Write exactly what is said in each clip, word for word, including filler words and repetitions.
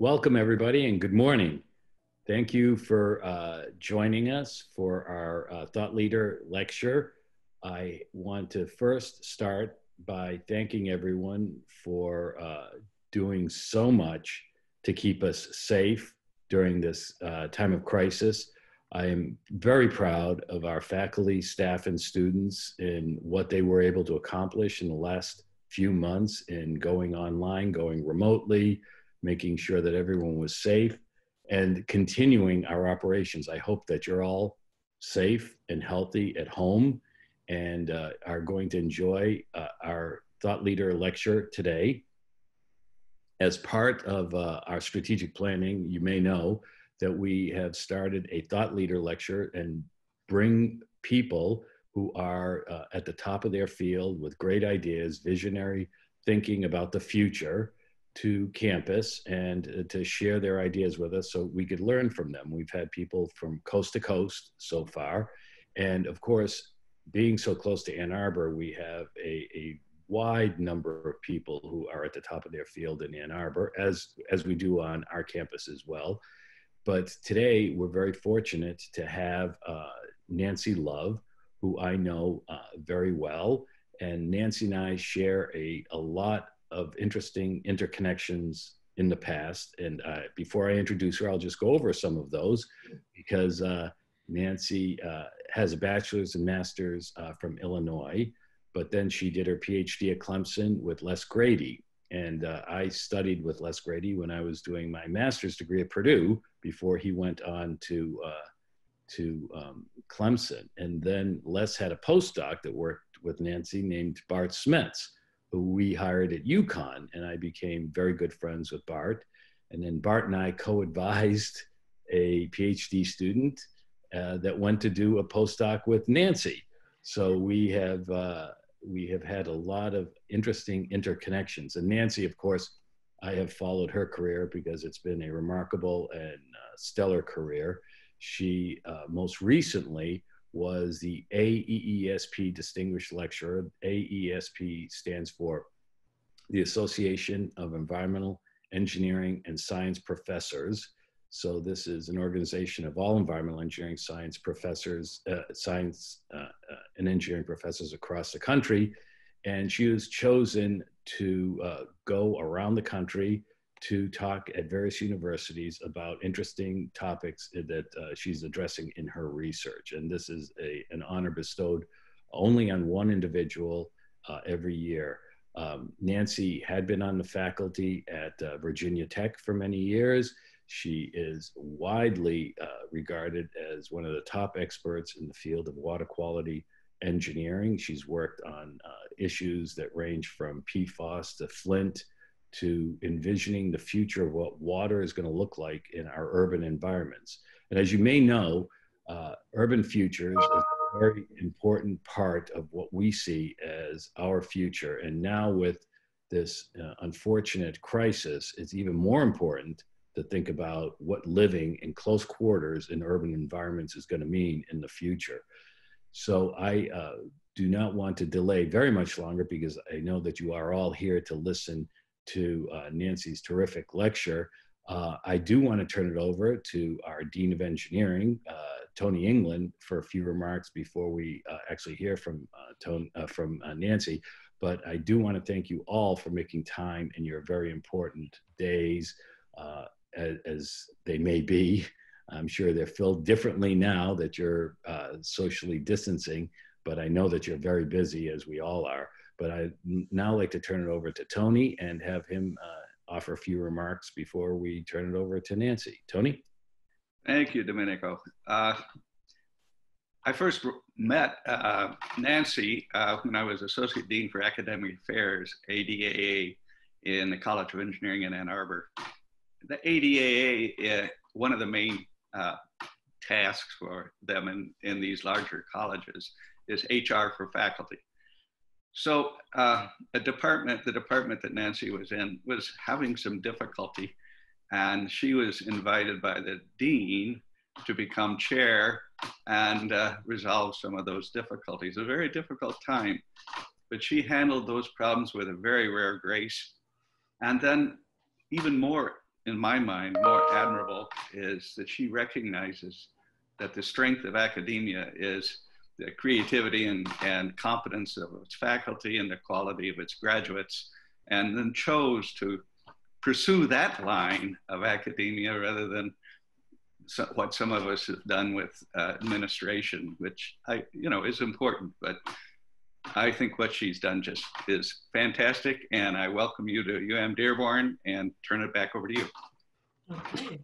Welcome everybody and good morning. Thank you for uh, joining us for our uh, Thought Leader lecture. I want to first start by thanking everyone for uh, doing so much to keep us safe during this uh, time of crisis. I am very proud of our faculty, staff, and students in what they were able to accomplish in the last few months in going online, going remotely, making sure that everyone was safe, and continuing our operations. I hope that you're all safe and healthy at home and uh, are going to enjoy uh, our Thought Leader lecture today. As part of uh, our strategic planning, you may know that we have started a Thought Leader lecture and bring people who are uh, at the top of their field with great ideas, visionary thinking about the future to campus and uh, to share their ideas with us so we could learn from them. We've had people from coast to coast so far. And of course, being so close to Ann Arbor, we have a, a wide number of people who are at the top of their field in Ann Arbor, as, as we do on our campus as well. But today, we're very fortunate to have uh, Nancy Love, who I know uh, very well. And Nancy and I share a, a lot of interesting interconnections in the past. And uh, before I introduce her, I'll just go over some of those because uh, Nancy uh, has a bachelor's and master's uh, from Illinois, but then she did her PhD at Clemson with Les Grady. And uh, I studied with Les Grady when I was doing my master's degree at Purdue before he went on to, uh, to um, Clemson. And then Les had a postdoc that worked with Nancy named Bart Smets, who we hired at UConn. And I became very good friends with Bart. And then Bart and I co-advised a PhD student uh, that went to do a postdoc with Nancy. So we have, uh, we have had a lot of interesting interconnections. And Nancy, of course, I have followed her career because it's been a remarkable and uh, stellar career. She uh, most recently was the A E E S P Distinguished Lecturer. A E E S P stands for the Association of Environmental Engineering and Science Professors. So this is an organization of all environmental engineering science professors, uh, science uh, uh, and engineering professors across the country. And she was chosen to uh, go around the country to talk at various universities about interesting topics that uh, she's addressing in her research. And this is a, an honor bestowed only on one individual uh, every year. Um, Nancy had been on the faculty at uh, Virginia Tech for many years. She is widely uh, regarded as one of the top experts in the field of water quality engineering. She's worked on uh, issues that range from P FAS to Flint to envisioning the future of what water is going to look like in our urban environments. And as you may know, uh, urban futures is a very important part of what we see as our future. And now with this uh, unfortunate crisis, it's even more important to think about what living in close quarters in urban environments is going to mean in the future. So I uh, do not want to delay very much longer because I know that you are all here to listen to uh, Nancy's terrific lecture. Uh, I do want to turn it over to our Dean of Engineering, uh, Tony England, for a few remarks before we uh, actually hear from, uh, Tony, uh, from uh, Nancy. But I do want to thank you all for making time in your very important days. Uh, As, as they may be. I'm sure they're filled differently now that you're uh, socially distancing, but I know that you're very busy as we all are. But I'd now like to turn it over to Tony and have him uh, offer a few remarks before we turn it over to Nancy. Tony? Thank you, Domenico. Uh, I first met uh, Nancy uh, when I was Associate Dean for Academic Affairs, A D A A, in the College of Engineering in Ann Arbor. The A D A A, uh, one of the main uh, tasks for them in, in these larger colleges is H R for faculty. So uh, a department, the department that Nancy was in was having some difficulty, and she was invited by the dean to become chair and uh, resolve some of those difficulties. A very difficult time, but she handled those problems with a very rare grace. And then even more in my mind, more admirable is that she recognizes that the strength of academia is the creativity and, and competence of its faculty and the quality of its graduates, and then chose to pursue that line of academia rather than so, what some of us have done with uh, administration, which I, you know, is important, but I think what she's done just is fantastic, and I welcome you to U M Dearborn and turn it back over to you. Okay.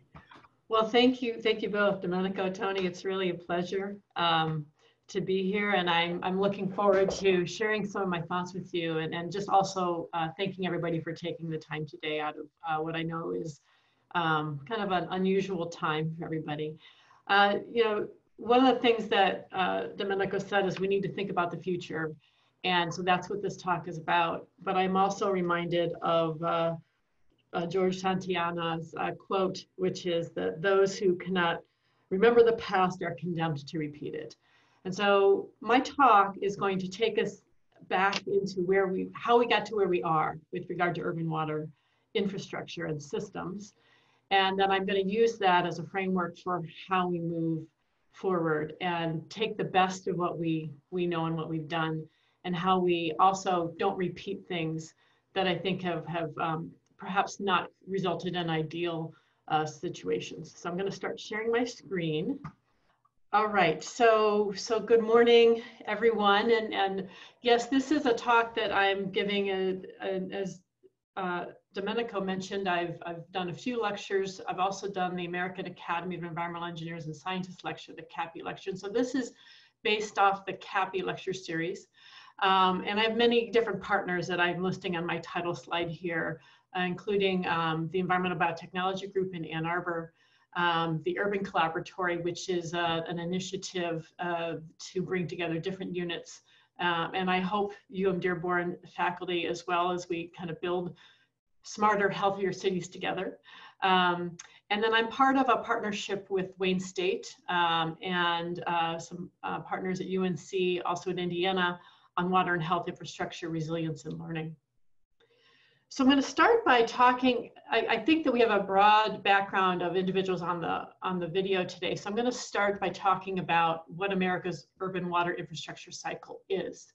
Well, thank you. Thank you both, Domenico, Tony. It's really a pleasure um, to be here, and I'm, I'm looking forward to sharing some of my thoughts with you, and, and just also uh, thanking everybody for taking the time today out of uh, what I know is um, kind of an unusual time for everybody. Uh, you know, one of the things that uh, Domenico said is we need to think about the future. And so that's what this talk is about. But I'm also reminded of uh, uh, George Santayana's uh, quote, which is that those who cannot remember the past are condemned to repeat it. And so my talk is going to take us back into where we, how we got to where we are with regard to urban water infrastructure and systems. And then I'm going to use that as a framework for how we move forward and take the best of what we we know and what we've done, and how we also don't repeat things that I think have, have um, perhaps not resulted in ideal uh, situations. So I'm going to start sharing my screen. All right, so so good morning, everyone. And, and yes, this is a talk that I'm giving, a, a, as uh, Domenico mentioned, I've, I've done a few lectures. I've also done the American Academy of Environmental Engineers and Scientists lecture, the CAPE lecture. And so this is based off the CAPE lecture series. Um, and I have many different partners that I'm listing on my title slide here, uh, including um, the Environmental Biotechnology Group in Ann Arbor, um, the Urban Collaboratory, which is uh, an initiative uh, to bring together different units. Uh, and I hope U M Dearborn faculty, as well as we kind of build smarter, healthier cities together. Um, and then I'm part of a partnership with Wayne State um, and uh, some uh, partners at U N C, also in Indiana, on water and health infrastructure, resilience, and learning. So I'm going to start by talking, I, I think that we have a broad background of individuals on the, on the video today. So I'm going to start by talking about what America's urban water infrastructure cycle is.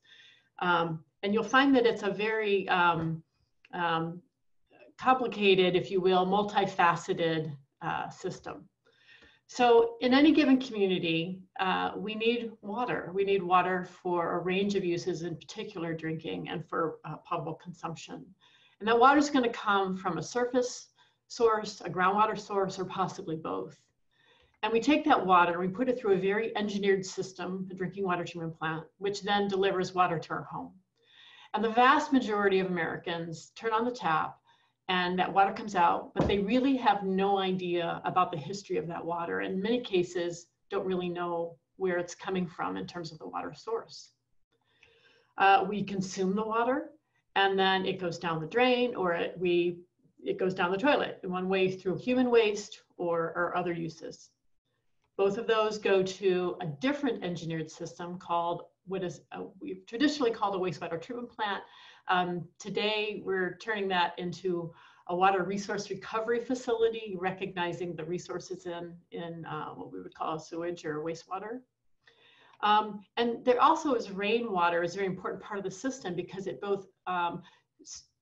Um, and you'll find that it's a very um, um, complicated, if you will, multifaceted uh, system. So in any given community, uh, we need water. We need water for a range of uses, in particular drinking and for uh, public consumption. And that water is going to come from a surface source, a groundwater source, or possibly both. And we take that water and we put it through a very engineered system, the drinking water treatment plant, which then delivers water to our home. And the vast majority of Americans turn on the tap and that water comes out, but they really have no idea about the history of that water. And in many cases, don't really know where it's coming from in terms of the water source. Uh, we consume the water, and then it goes down the drain, or it, we, it goes down the toilet in one way through human waste or, or other uses. Both of those go to a different engineered system called what is a, we've traditionally called a wastewater treatment plant. Um, today, we're turning that into a water resource recovery facility, recognizing the resources in, in uh, what we would call sewage or wastewater. Um, and there also is rainwater is a very important part of the system because it both um,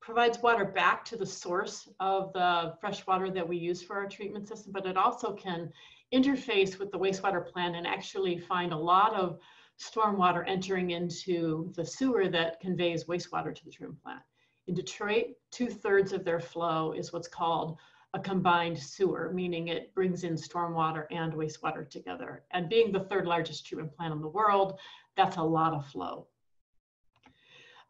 provides water back to the source of the fresh water that we use for our treatment system, but it also can interface with the wastewater plant and actually find a lot of stormwater entering into the sewer that conveys wastewater to the treatment plant. In Detroit, two-thirds of their flow is what's called a combined sewer, meaning it brings in stormwater and wastewater together. And being the third largest treatment plant in the world, that's a lot of flow.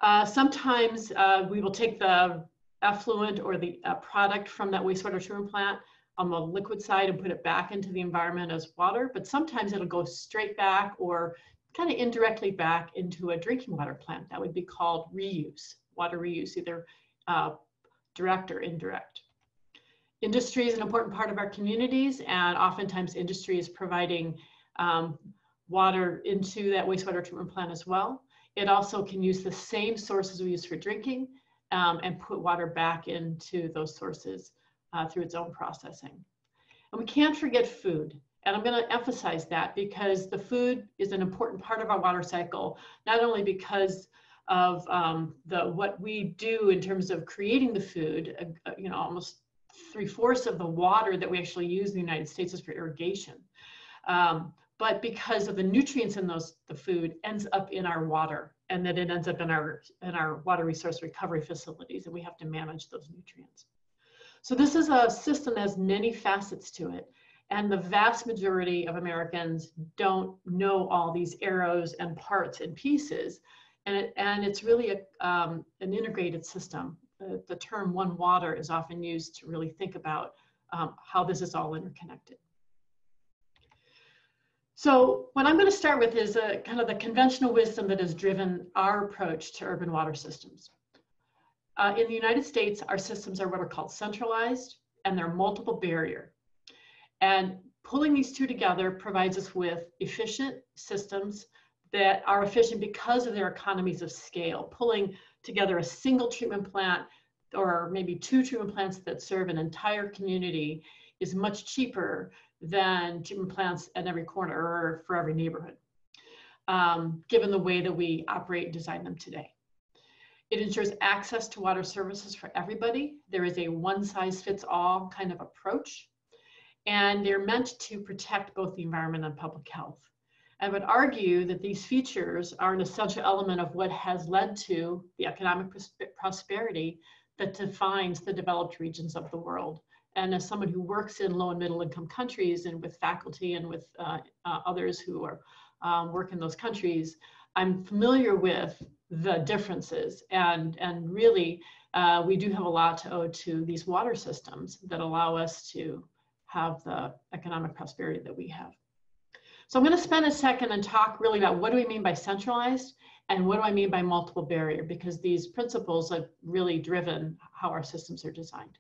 Uh, sometimes uh, we will take the effluent or the uh, product from that wastewater treatment plant on the liquid side and put it back into the environment as water, but sometimes it'll go straight back or kind of indirectly back into a drinking water plant. That would be called reuse, water reuse, either uh, direct or indirect. Industry is an important part of our communities, and oftentimes industry is providing um, water into that wastewater treatment plant as well. It also can use the same sources we use for drinking um, and put water back into those sources uh, through its own processing. And we can't forget food. And I'm going to emphasize that because the food is an important part of our water cycle, not only because of um, the, what we do in terms of creating the food, uh, you know, almost three-fourths of the water that we actually use in the United States is for irrigation. Um, but because of the nutrients in those, the food ends up in our water, and that it ends up in our, in our water resource recovery facilities, and we have to manage those nutrients. So this is a system that has many facets to it. And the vast majority of Americans don't know all these arrows and parts and pieces. And, it, and it's really a, um, an integrated system. The, the term one water is often used to really think about um, how this is all interconnected. So what I'm going to start with is a, kind of the conventional wisdom that has driven our approach to urban water systems. Uh, in the United States, our systems are what are called centralized, and they're multiple barrier. And pulling these two together provides us with efficient systems that are efficient because of their economies of scale. Pulling together a single treatment plant or maybe two treatment plants that serve an entire community is much cheaper than treatment plants at every corner or for every neighborhood, um, given the way that we operate and design them today. It ensures access to water services for everybody. There is a one-size-fits-all kind of approach. And they're meant to protect both the environment and public health. I would argue that these features are an essential element of what has led to the economic pros prosperity that defines the developed regions of the world. And as someone who works in low and middle income countries and with faculty and with uh, uh, others who are um, work in those countries, I'm familiar with the differences. And, and really, uh, we do have a lot to owe to these water systems that allow us to have the economic prosperity that we have. So I'm going to spend a second and talk really about what do we mean by centralized and what do I mean by multiple barrier, because these principles have really driven how our systems are designed.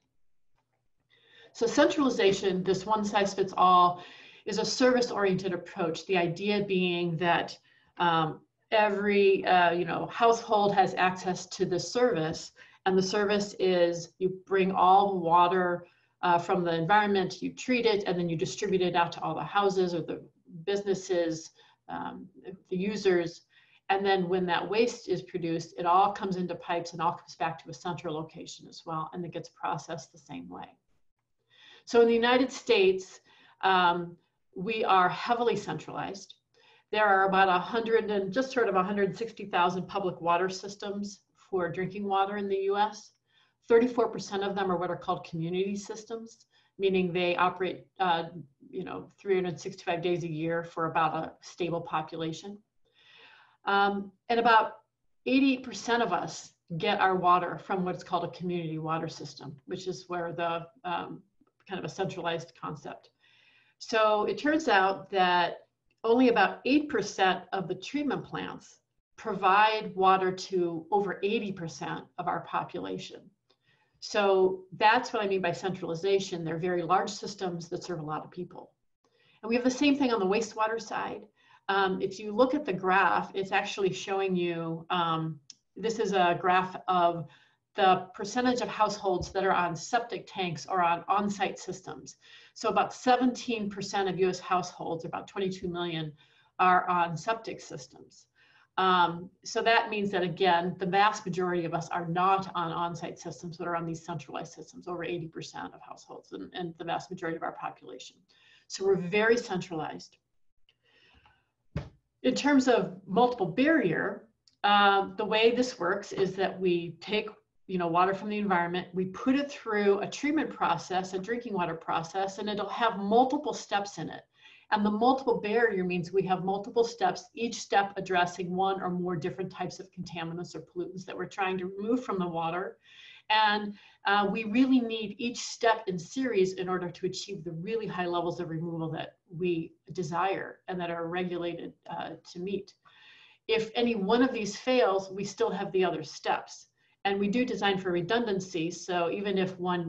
So centralization, this one size fits all, is a service-oriented approach. The idea being that um, every uh, you know, household has access to this service, and the service is you bring all water Uh, from the environment, you treat it, and then you distribute it out to all the houses or the businesses, um, the users, and then when that waste is produced, it all comes into pipes and all comes back to a central location as well, and it gets processed the same way. So in the United States, um, we are heavily centralized. There are about one hundred and just sort of one hundred sixty thousand public water systems for drinking water in the U S thirty-four percent of them are what are called community systems, meaning they operate, uh, you know, three hundred sixty-five days a year for about a stable population. Um, and about eighty-eight percent of us get our water from what's called a community water system, which is where the um, kind of a centralized concept. So it turns out that only about eight percent of the treatment plants provide water to over eighty percent of our population. So that's what I mean by centralization. They're very large systems that serve a lot of people. And we have the same thing on the wastewater side. Um, if you look at the graph, it's actually showing you, um, this is a graph of the percentage of households that are on septic tanks or on on-site systems. So about seventeen percent of U S households, about twenty-two million, are on septic systems. Um, so that means that, again, the vast majority of us are not on on-site systems, but are on these centralized systems, over eighty percent of households and, and the vast majority of our population. So we're very centralized. In terms of multiple barrier, uh, the way this works is that we take, you know, water from the environment, we put it through a treatment process, a drinking water process, and it'll have multiple steps in it. And the multiple barrier means we have multiple steps, each step addressing one or more different types of contaminants or pollutants that we're trying to remove from the water. And uh, we really need each step in series in order to achieve the really high levels of removal that we desire and that are regulated uh, to meet. If any one of these fails, we still have the other steps. And we do design for redundancy, so even if one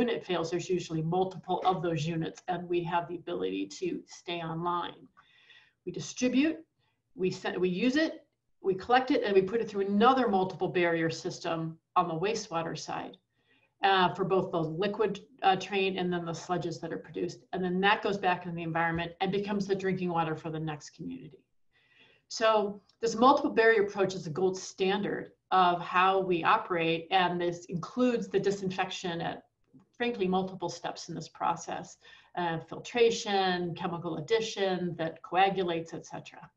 unit fails, there's usually multiple of those units, and we have the ability to stay online. We distribute, we, send, we use it, we collect it, and we put it through another multiple barrier system on the wastewater side. uh, for both the liquid uh, train and then the sludges that are produced. And then that goes back into the environment and becomes the drinking water for the next community. So this multiple barrier approach is the gold standard of how we operate, and this includes the disinfection at, frankly, multiple steps in this process, uh, filtration, chemical addition that coagulates, et cetera.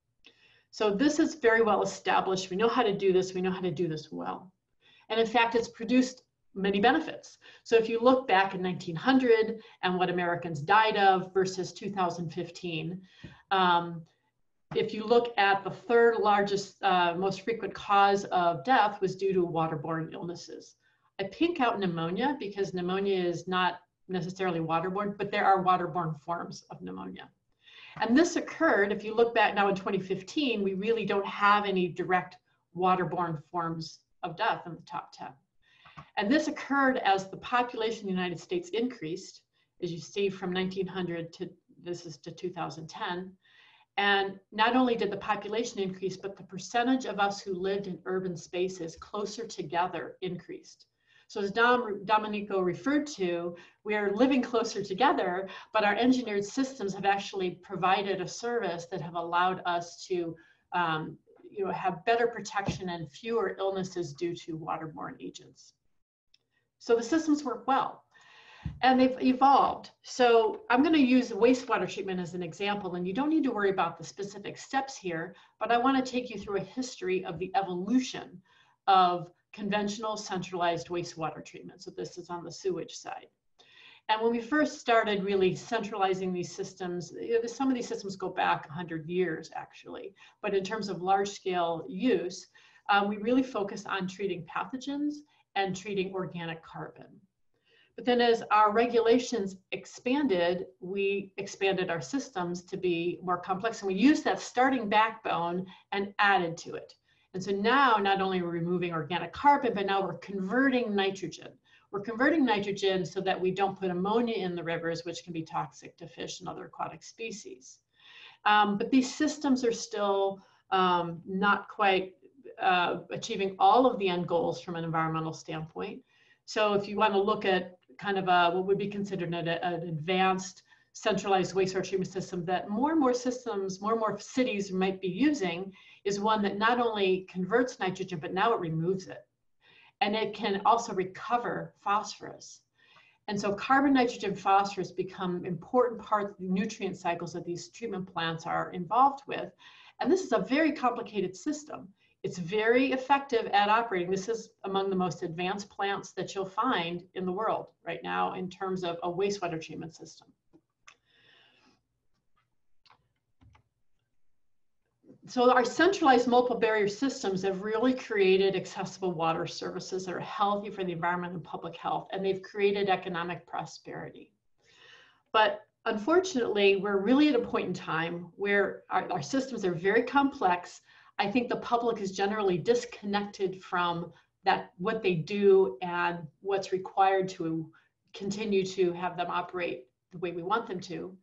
So this is very well established. We know how to do this. We know how to do this well. And in fact, it's produced many benefits. So if you look back in nineteen hundred and what Americans died of versus two thousand fifteen, um, if you look at the third largest, uh, most frequent cause of death was due to waterborne illnesses. I pink out pneumonia because pneumonia is not necessarily waterborne, but there are waterborne forms of pneumonia. And this occurred, if you look back now in twenty fifteen, we really don't have any direct waterborne forms of death in the top ten. And this occurred as the population of the United States increased, as you see from nineteen hundred to this is to two thousand ten. And not only did the population increase, but the percentage of us who lived in urban spaces closer together increased. So as Dom, Domenico referred to, we are living closer together, but our engineered systems have actually provided a service that have allowed us to um, you know, have better protection and fewer illnesses due to waterborne agents. So the systems work well. And they've evolved. So I'm going to use wastewater treatment as an example, and you don't need to worry about the specific steps here, but I want to take you through a history of the evolution of conventional centralized wastewater treatment. So this is on the sewage side. And when we first started really centralizing these systems, you know, some of these systems go back one hundred years actually, but in terms of large scale use, um, we really focus on treating pathogens and treating organic carbon. But then as our regulations expanded, we expanded our systems to be more complex, and we used that starting backbone and added to it. And so now not only are we removing organic carbon, but now we're converting nitrogen. We're converting nitrogen so that we don't put ammonia in the rivers, which can be toxic to fish and other aquatic species. Um, but these systems are still um, not quite uh, achieving all of the end goals from an environmental standpoint. So if you want to look at kind of a, what would be considered an, an advanced centralized wastewater treatment system that more and more systems, more and more cities might be using, is one that not only converts nitrogen, but now it removes it. And it can also recover phosphorus. And so carbon, nitrogen, phosphorus become important parts of the nutrient cycles that these treatment plants are involved with. And this is a very complicated system. It's very effective at operating. This is among the most advanced plants that you'll find in the world right now in terms of a wastewater treatment system. So our centralized multiple barrier systems have really created accessible water services that are healthy for the environment and public health, and they've created economic prosperity. But unfortunately, we're really at a point in time where our, our systems are very complex. I think the public is generally disconnected from that, what they do and what's required to continue to have them operate the way we want them to.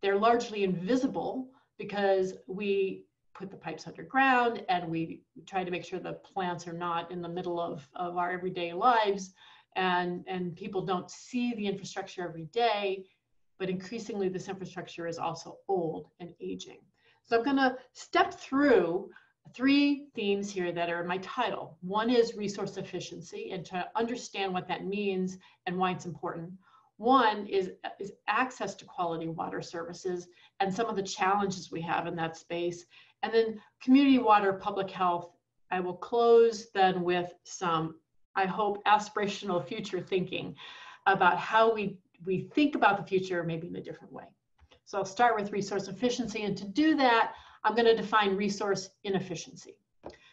They're largely invisible because we put the pipes underground and we try to make sure the plants are not in the middle of, of our everyday lives, and, and people don't see the infrastructure every day, but increasingly this infrastructure is also old and aging. So I'm gonna step through three themes here that are in my title. One is resource efficiency and to understand what that means and why it's important. One is, is access to quality water services and some of the challenges we have in that space. And then community water, public health. I will close then with some, I hope, aspirational future thinking about how we, we think about the future, maybe in a different way. So I'll start with resource efficiency, and to do that, I'm going to define resource inefficiency.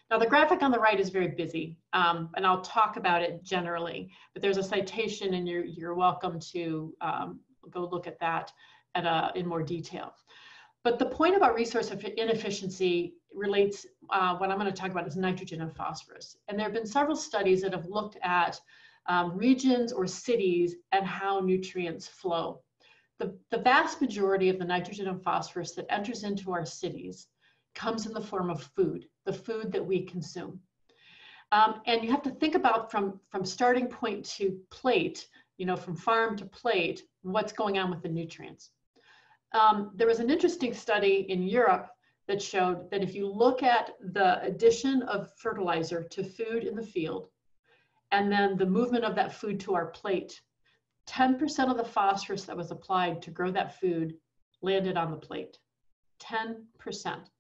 Now the graphic on the right is very busy, um, and I'll talk about it generally, but there's a citation and you're, you're welcome to um, go look at that at a, in more detail. But the point about resource inefficiency relates, uh, what I'm going to talk about is nitrogen and phosphorus. And there have been several studies that have looked at um, regions or cities and how nutrients flow. The, the vast majority of the nitrogen and phosphorus that enters into our cities comes in the form of food, the food that we consume. Um, and you have to think about from, from starting point to plate, you know, from farm to plate, what's going on with the nutrients. Um, there was an interesting study in Europe that showed that if you look at the addition of fertilizer to food in the field, and then the movement of that food to our plate, ten percent of the phosphorus that was applied to grow that food landed on the plate, ten percent.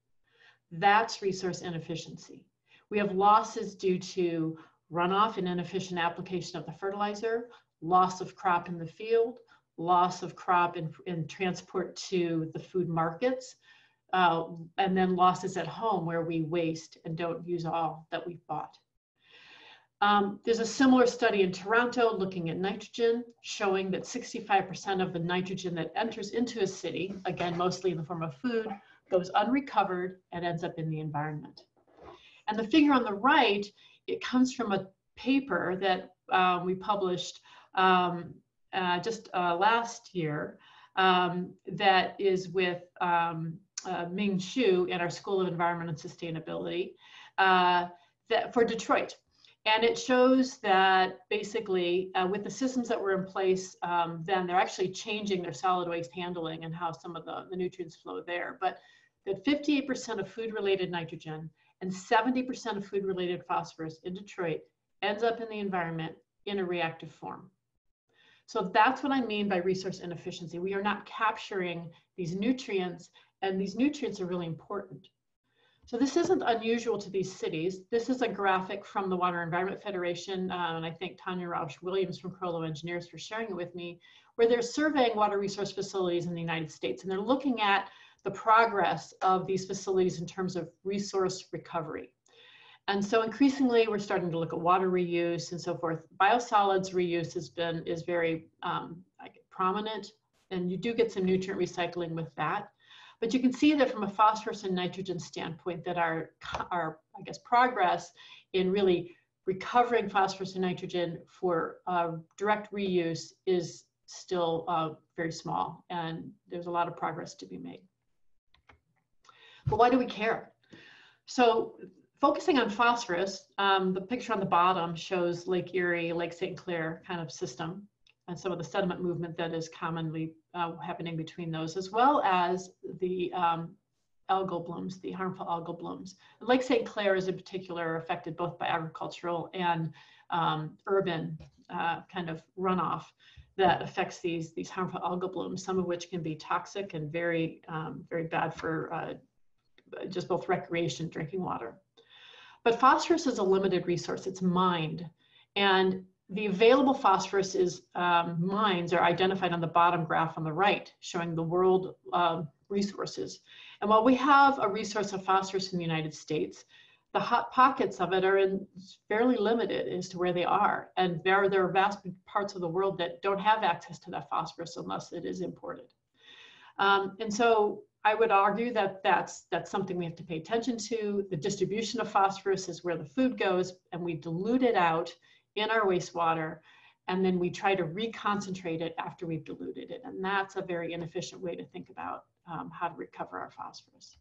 That's resource inefficiency. We have losses due to runoff and inefficient application of the fertilizer, loss of crop in the field, loss of crop in, in transport to the food markets, uh, and then losses at home where we waste and don't use all that we've bought. Um, there's a similar study in Toronto looking at nitrogen, showing that sixty-five percent of the nitrogen that enters into a city, again, mostly in the form of food, goes unrecovered and ends up in the environment. And the figure on the right, it comes from a paper that uh, we published um, uh, just uh, last year um, that is with um, uh, Ming Xu in our School of Environment and Sustainability uh, that for Detroit. And it shows that basically uh, with the systems that were in place, um, then they're actually changing their solid waste handling and how some of the, the nutrients flow there. But that fifty-eight percent of food-related nitrogen and seventy percent of food-related phosphorus in Detroit ends up in the environment in a reactive form. So that's what I mean by resource inefficiency. We are not capturing these nutrients, and these nutrients are really important. So this isn't unusual to these cities. This is a graphic from the Water Environment Federation, uh, and I thank Tanya Rausch Williams from Crollo Engineers for sharing it with me, where they're surveying water resource facilities in the United States, and they're looking at the progress of these facilities in terms of resource recovery. And so increasingly, we're starting to look at water reuse and so forth. Biosolids reuse has been, is very um, like prominent, and you do get some nutrient recycling with that. But you can see that from a phosphorus and nitrogen standpoint that our, our I guess, progress in really recovering phosphorus and nitrogen for uh, direct reuse is still uh, very small, and there's a lot of progress to be made. But why do we care? So focusing on phosphorus, um, the picture on the bottom shows Lake Erie, Lake Saint Clair kind of system, and some of the sediment movement that is commonly uh, happening between those, as well as the um, algal blooms, the harmful algal blooms. Lake Saint Clair is in particular affected both by agricultural and um, urban uh, kind of runoff that affects these, these harmful algal blooms, some of which can be toxic and very, um, very bad for uh, just both recreation, drinking water. But phosphorus is a limited resource, it's mined. And the available phosphorus is, um, mines are identified on the bottom graph on the right, showing the world uh, resources. And while we have a resource of phosphorus in the United States, the hot pockets of it are in fairly limited as to where they are. And there are, there are vast parts of the world that don't have access to that phosphorus unless it is imported. Um, and so I would argue that that's, that's something we have to pay attention to. The distribution of phosphorus is where the food goes, and we dilute it out in our wastewater, and then we try to reconcentrate it after we've diluted it. And that's a very inefficient way to think about um, how to recover our phosphorus.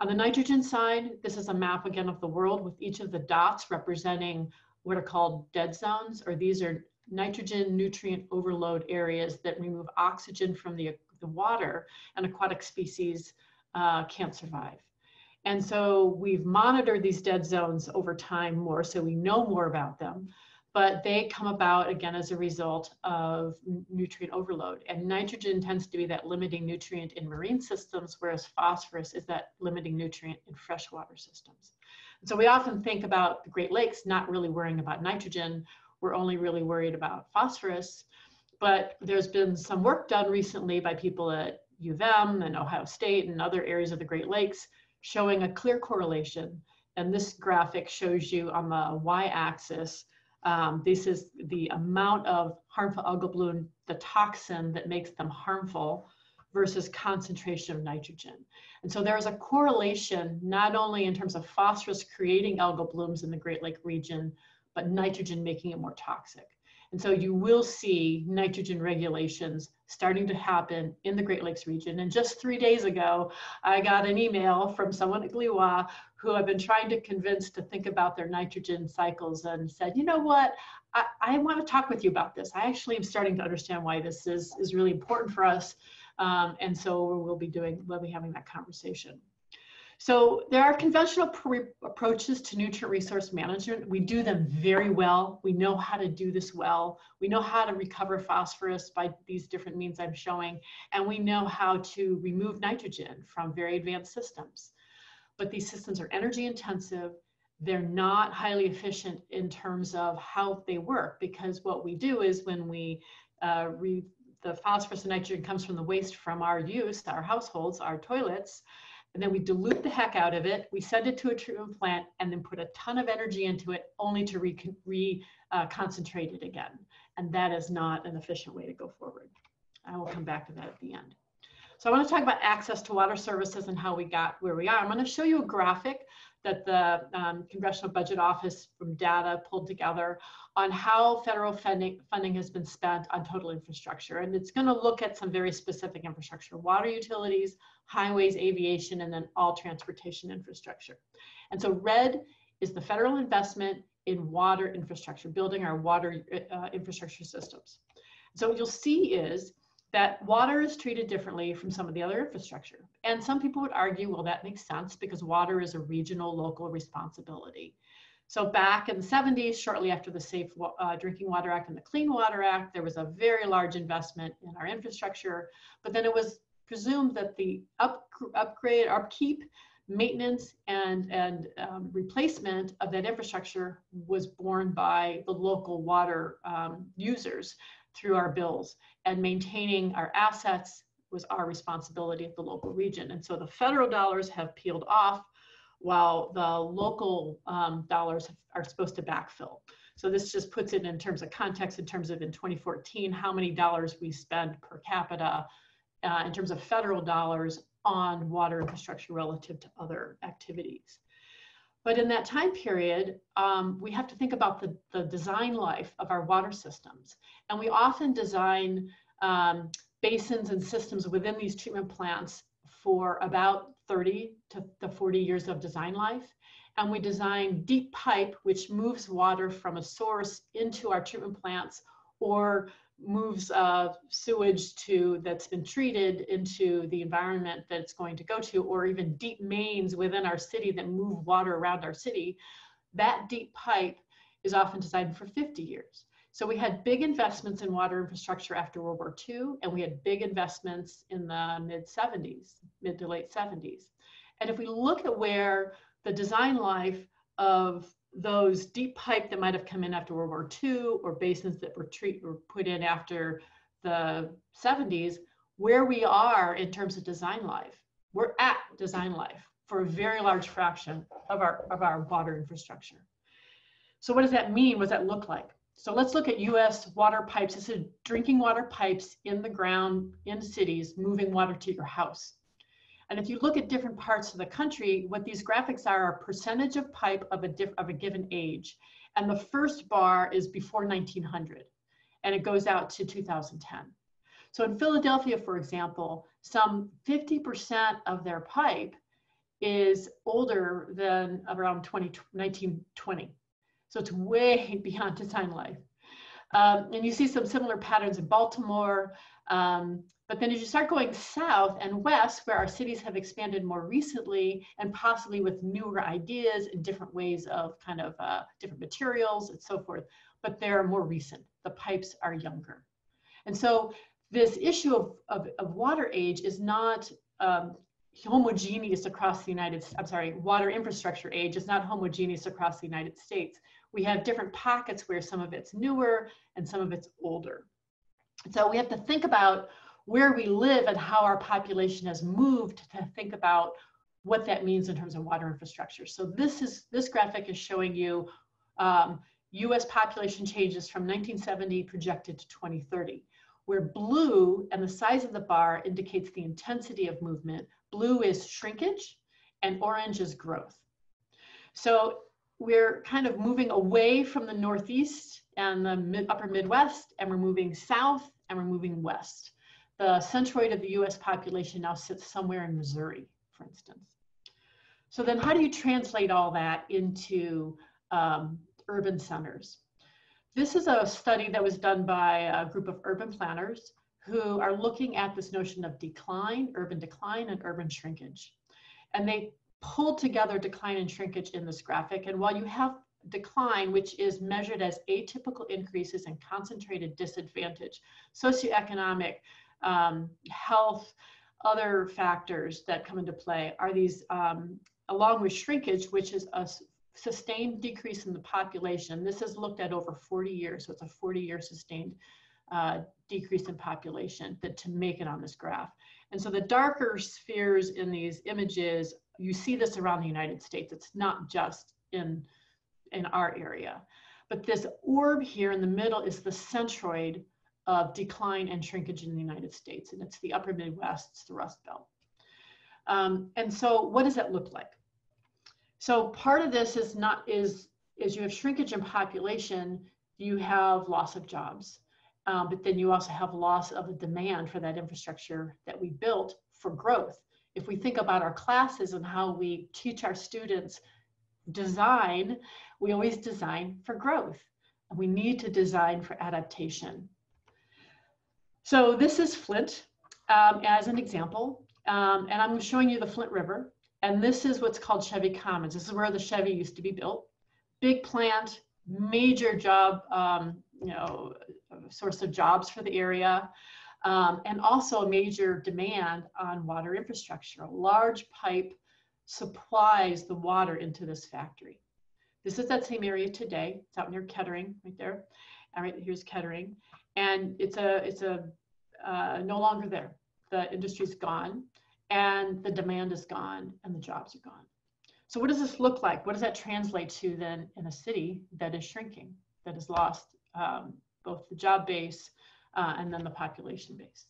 On the nitrogen side, this is a map again of the world with each of the dots representing what are called dead zones, or these are nitrogen nutrient overload areas that remove oxygen from the the water, and aquatic species uh, can't survive. And so we've monitored these dead zones over time more, so we know more about them, but they come about again as a result of nutrient overload. And nitrogen tends to be that limiting nutrient in marine systems, whereas phosphorus is that limiting nutrient in freshwater systems. And so we often think about the Great Lakes not really worrying about nitrogen, we're only really worried about phosphorus. But there's been some work done recently by people at U V M and Ohio State and other areas of the Great Lakes showing a clear correlation. And this graphic shows you on the y-axis, um, this is the amount of harmful algal bloom, the toxin that makes them harmful versus concentration of nitrogen. And so there is a correlation not only in terms of phosphorus creating algal blooms in the Great Lake region, but nitrogen making it more toxic. And so you will see nitrogen regulations starting to happen in the Great Lakes region. And just three days ago, I got an email from someone at G L W A who I've been trying to convince to think about their nitrogen cycles, and said, you know what, I, I want to talk with you about this. I actually am starting to understand why this is, is really important for us. Um, and so we'll be doing, we'll be having that conversation. So there are conventional approaches to nutrient resource management. We do them very well. We know how to do this well. We know how to recover phosphorus by these different means I'm showing, and we know how to remove nitrogen from very advanced systems. But these systems are energy intensive. They're not highly efficient in terms of how they work, because what we do is when we uh, re the phosphorus and nitrogen comes from the waste from our use, our households, our toilets, and then we dilute the heck out of it, we send it to a treatment plant, and then put a ton of energy into it only to re, re uh, concentrate it again. And that is not an efficient way to go forward. I will come back to that at the end. So I want to talk about access to water services and how we got where we are. I'm going to show you a graphic that the um, Congressional Budget Office from data pulled together on how federal funding, funding has been spent on total infrastructure. And it's going to look at some very specific infrastructure: water utilities, highways, aviation, and then all transportation infrastructure. And so red is the federal investment in water infrastructure, building our water uh, infrastructure systems. So what you'll see is that water is treated differently from some of the other infrastructure. And some people would argue, well, that makes sense because water is a regional, local responsibility. So back in the seventies, shortly after the Safe uh, Drinking Water Act and the Clean Water Act, there was a very large investment in our infrastructure, but then it was presumed that the up, upgrade, upkeep, maintenance, and, and um, replacement of that infrastructure was borne by the local water um, users through our bills, and maintaining our assets was our responsibility of the local region. And so the federal dollars have peeled off while the local um, dollars are supposed to backfill. So this just puts it in terms of context, in terms of in twenty fourteen, how many dollars we spend per capita uh, in terms of federal dollars on water infrastructure relative to other activities. But in that time period, um, we have to think about the, the design life of our water systems. And we often design um, basins and systems within these treatment plants for about thirty to forty years of design life. And we design deep pipe, which moves water from a source into our treatment plants, or moves uh, sewage to that's been treated into the environment that it's going to go to, or even deep mains within our city that move water around our city. That deep pipe is often designed for fifty years. So we had big investments in water infrastructure after World War Two, and we had big investments in the mid seventies, mid to late seventies. And if we look at where the design life of those deep pipe that might have come in after World War Two, or basins that were treated or put in after the seventies, where we are in terms of design life, we're at design life for a very large fraction of our, of our water infrastructure. So what does that mean? What does that look like? So let's look at U S water pipes. This is drinking water pipes in the ground in cities, moving water to your house. And if you look at different parts of the country, what these graphics are are percentage of pipe of a, diff of a given age. And the first bar is before nineteen hundred, and it goes out to two thousand ten. So in Philadelphia, for example, some fifty percent of their pipe is older than around nineteen twenty. So it's way beyond design life. Um, and you see some similar patterns in Baltimore. Um, But then as you start going south and west, where our cities have expanded more recently, and possibly with newer ideas and different ways of kind of uh, different materials and so forth, but they're more recent. The pipes are younger. And so this issue of, of, of water age is not um, homogeneous across the United States. I'm sorry, water infrastructure age is not homogeneous across the United States. We have different pockets where some of it's newer and some of it's older. So we have to think about where we live and how our population has moved to think about what that means in terms of water infrastructure. So this is this graphic is showing you um, U S population changes from nineteen seventy projected to twenty thirty, where blue and the size of the bar indicates the intensity of movement. Blue is shrinkage and orange is growth. So we're kind of moving away from the Northeast and the mid, upper Midwest, and we're moving south and we're moving west. The centroid of the U S population now sits somewhere in Missouri, for instance. So then how do you translate all that into um, urban centers? This is a study that was done by a group of urban planners who are looking at this notion of decline, urban decline, and urban shrinkage. And they pulled together decline and shrinkage in this graphic. And while you have decline, which is measured as atypical increases in concentrated disadvantage, socioeconomic, um, health, other factors that come into play are these, um, along with shrinkage, which is a sustained decrease in the population. This is looked at over forty years, so it's a forty year sustained uh, decrease in population that to make it on this graph. And so the darker spheres in these images, you see this around the United States. It's not just in, in our area, but this orb here in the middle is the centroid of decline and shrinkage in the United States, and it's the upper Midwest, it's the Rust Belt. Um, and so what does that look like? So part of this is not, is, is you have shrinkage in population, you have loss of jobs, um, but then you also have loss of the demand for that infrastructure that we built for growth. If we think about our classes and how we teach our students design, we always design for growth, and we need to design for adaptation. So this is Flint um, as an example, um, and I'm showing you the Flint River, and this is what's called Chevy Commons. This is where the Chevy used to be built. Big plant, major job, um, you know, source of jobs for the area, um, and also a major demand on water infrastructure. A large pipe supplies the water into this factory. This is that same area today. It's out near Kettering, right there. All right, here's Kettering. And it's a, it's a uh, no longer there. The industry's gone, and the demand is gone, and the jobs are gone. So what does this look like? What does that translate to then in a city that is shrinking, that has lost um, both the job base uh, and then the population base?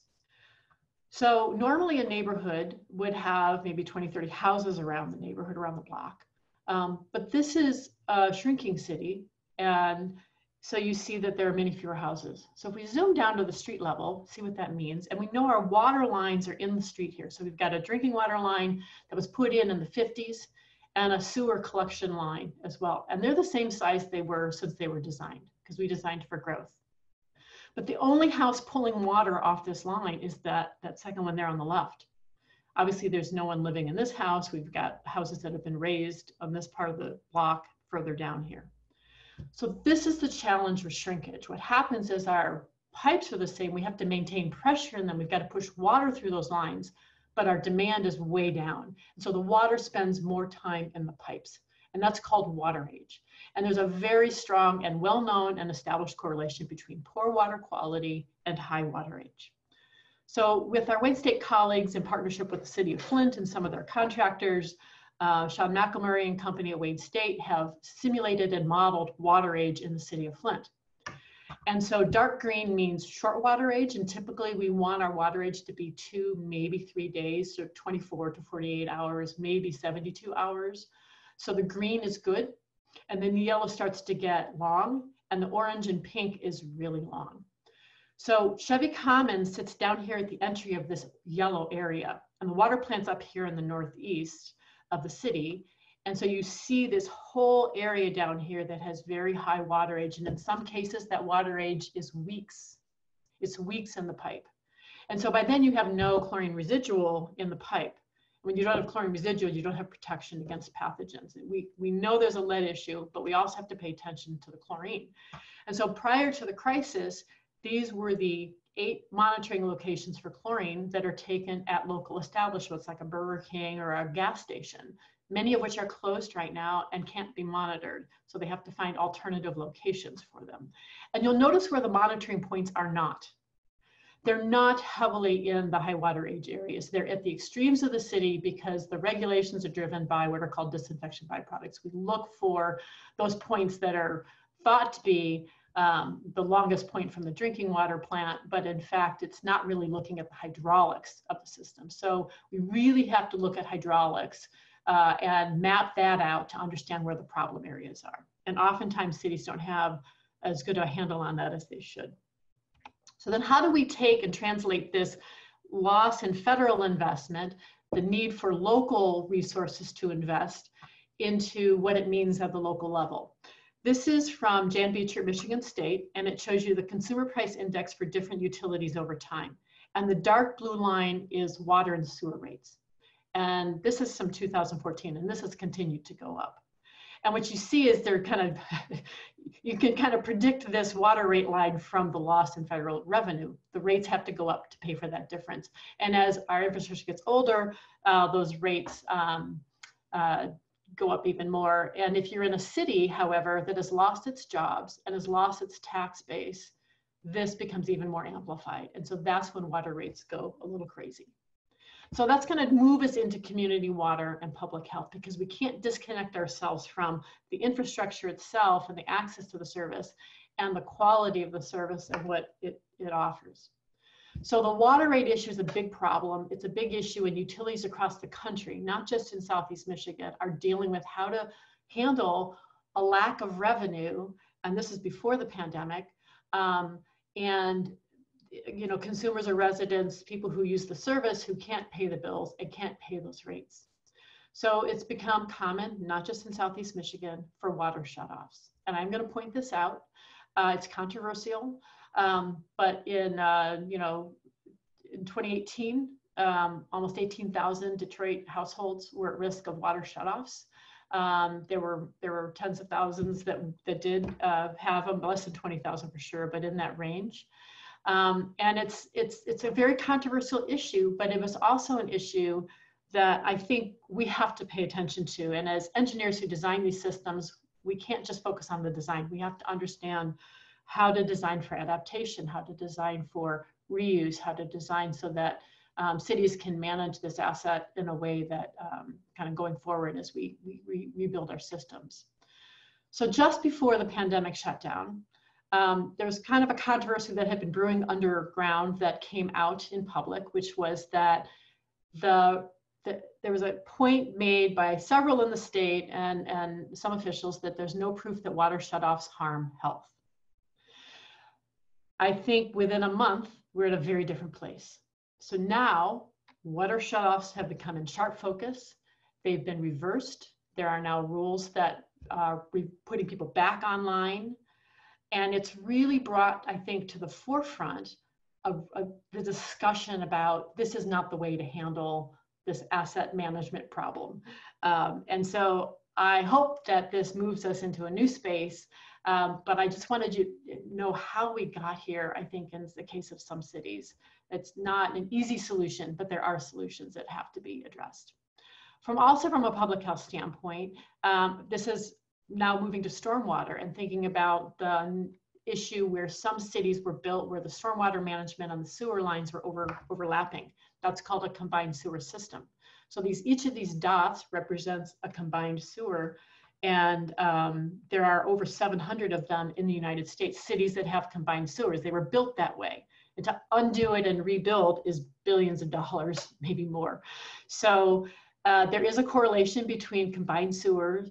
So normally a neighborhood would have maybe twenty, thirty houses around the neighborhood, around the block. Um, but this is a shrinking city, and so you see that there are many fewer houses. So if we zoom down to the street level, see what that means. And we know our water lines are in the street here. So we've got a drinking water line that was put in in the fifties and a sewer collection line as well. And they're the same size they were since they were designed, because we designed for growth. But the only house pulling water off this line is that, that second one there on the left. Obviously, there's no one living in this house. We've got houses that have been raised on this part of the block further down here. So this is the challenge with shrinkage. What happens is our pipes are the same. We have to maintain pressure in them. We've got to push water through those lines, but our demand is way down. And so the water spends more time in the pipes, and that's called water age. And there's a very strong and well-known and established correlation between poor water quality and high water age. So with our Wayne State colleagues in partnership with the city of Flint and some of their contractors, Uh, Sean McElmurray and company at Wayne State have simulated and modeled water age in the city of Flint. And so dark green means short water age, and typically we want our water age to be two, maybe three days, so twenty-four to forty-eight hours, maybe seventy-two hours. So the green is good, and then the yellow starts to get long, and the orange and pink is really long. So Chevy Commons sits down here at the entry of this yellow area, and the water plant's up here in the northeast of the city. And so you see this whole area down here that has very high water age. And in some cases that water age is weeks. It's weeks in the pipe. And so by then you have no chlorine residual in the pipe. When you don't have chlorine residual, you don't have protection against pathogens. We, we know there's a lead issue, but we also have to pay attention to the chlorine. And so prior to the crisis, these were the eight monitoring locations for chlorine that are taken at local establishments like a Burger King or a gas station, many of which are closed right now and can't be monitored. So they have to find alternative locations for them. And you'll notice where the monitoring points are not. They're not heavily in the high water age areas. They're at the extremes of the city because the regulations are driven by what are called disinfection byproducts. We look for those points that are thought to be Um, the longest point from the drinking water plant, but in fact, it's not really looking at the hydraulics of the system. So we really have to look at hydraulics uh, and map that out to understand where the problem areas are. And oftentimes cities don't have as good a handle on that as they should. So then how do we take and translate this loss in federal investment the need for local resources to invest into what it means at the local level. This is from Jan Beecher, Michigan State, and it shows you the consumer price index for different utilities over time. And the dark blue line is water and sewer rates. And this is from two thousand fourteen, and this has continued to go up. And what you see is they're kind of, you can kind of predict this water rate line from the loss in federal revenue. The rates have to go up to pay for that difference. And as our infrastructure gets older, uh, those rates um, uh, go up even more. And if you're in a city, however, that has lost its jobs and has lost its tax base, this becomes even more amplified. And so that's when water rates go a little crazy. So that's going to move us into community water and public health, because we can't disconnect ourselves from the infrastructure itself and the access to the service and the quality of the service and what it, it offers. So the water rate issue is a big problem. It's a big issue, and utilities across the country, not just in Southeast Michigan, are dealing with how to handle a lack of revenue. And this is before the pandemic. Um, and you know, consumers or residents, people who use the service who can't pay the bills and can't pay those rates. So it's become common, not just in Southeast Michigan, for water shutoffs. And I'm going to point this out. Uh, it's controversial, um, but in, uh, you know, in twenty eighteen, um, almost eighteen thousand Detroit households were at risk of water shutoffs. Um, there were there were tens of thousands that, that did uh, have them, less than twenty thousand for sure, but in that range. Um, and it's, it's, it's a very controversial issue, but it was also an issue that I think we have to pay attention to. And as engineers who design these systems, we can't just focus on the design. We have to understand how to design for adaptation, how to design for reuse, how to design so that um, cities can manage this asset in a way that um, kind of going forward as we, we, we rebuild our systems. So just before the pandemic shutdown, Um, there was kind of a controversy that had been brewing underground that came out in public, which was that the, the there was a point made by several in the state and, and some officials that there's no proof that water shutoffs harm health. I think within a month, we're at a very different place. So now, water shutoffs have become in sharp focus. They've been reversed. There are now rules that are putting people back online. And it's really brought, I think, to the forefront of, of the discussion about this is not the way to handle this asset management problem. Um, and so I hope that this moves us into a new space, um, but I just wanted you to know how we got here, I think, in the case of some cities. It's not an easy solution, but there are solutions that have to be addressed. From also from a public health standpoint, um, this is now moving to stormwater and thinking about the issue where some cities were built where the stormwater management and the sewer lines were over, overlapping. That's called a combined sewer system. So these each of these dots represents a combined sewer, and um, there are over seven hundred of them in the United States, cities that have combined sewers. They were built that way. And to undo it and rebuild is billions of dollars, maybe more. So uh, there is a correlation between combined sewers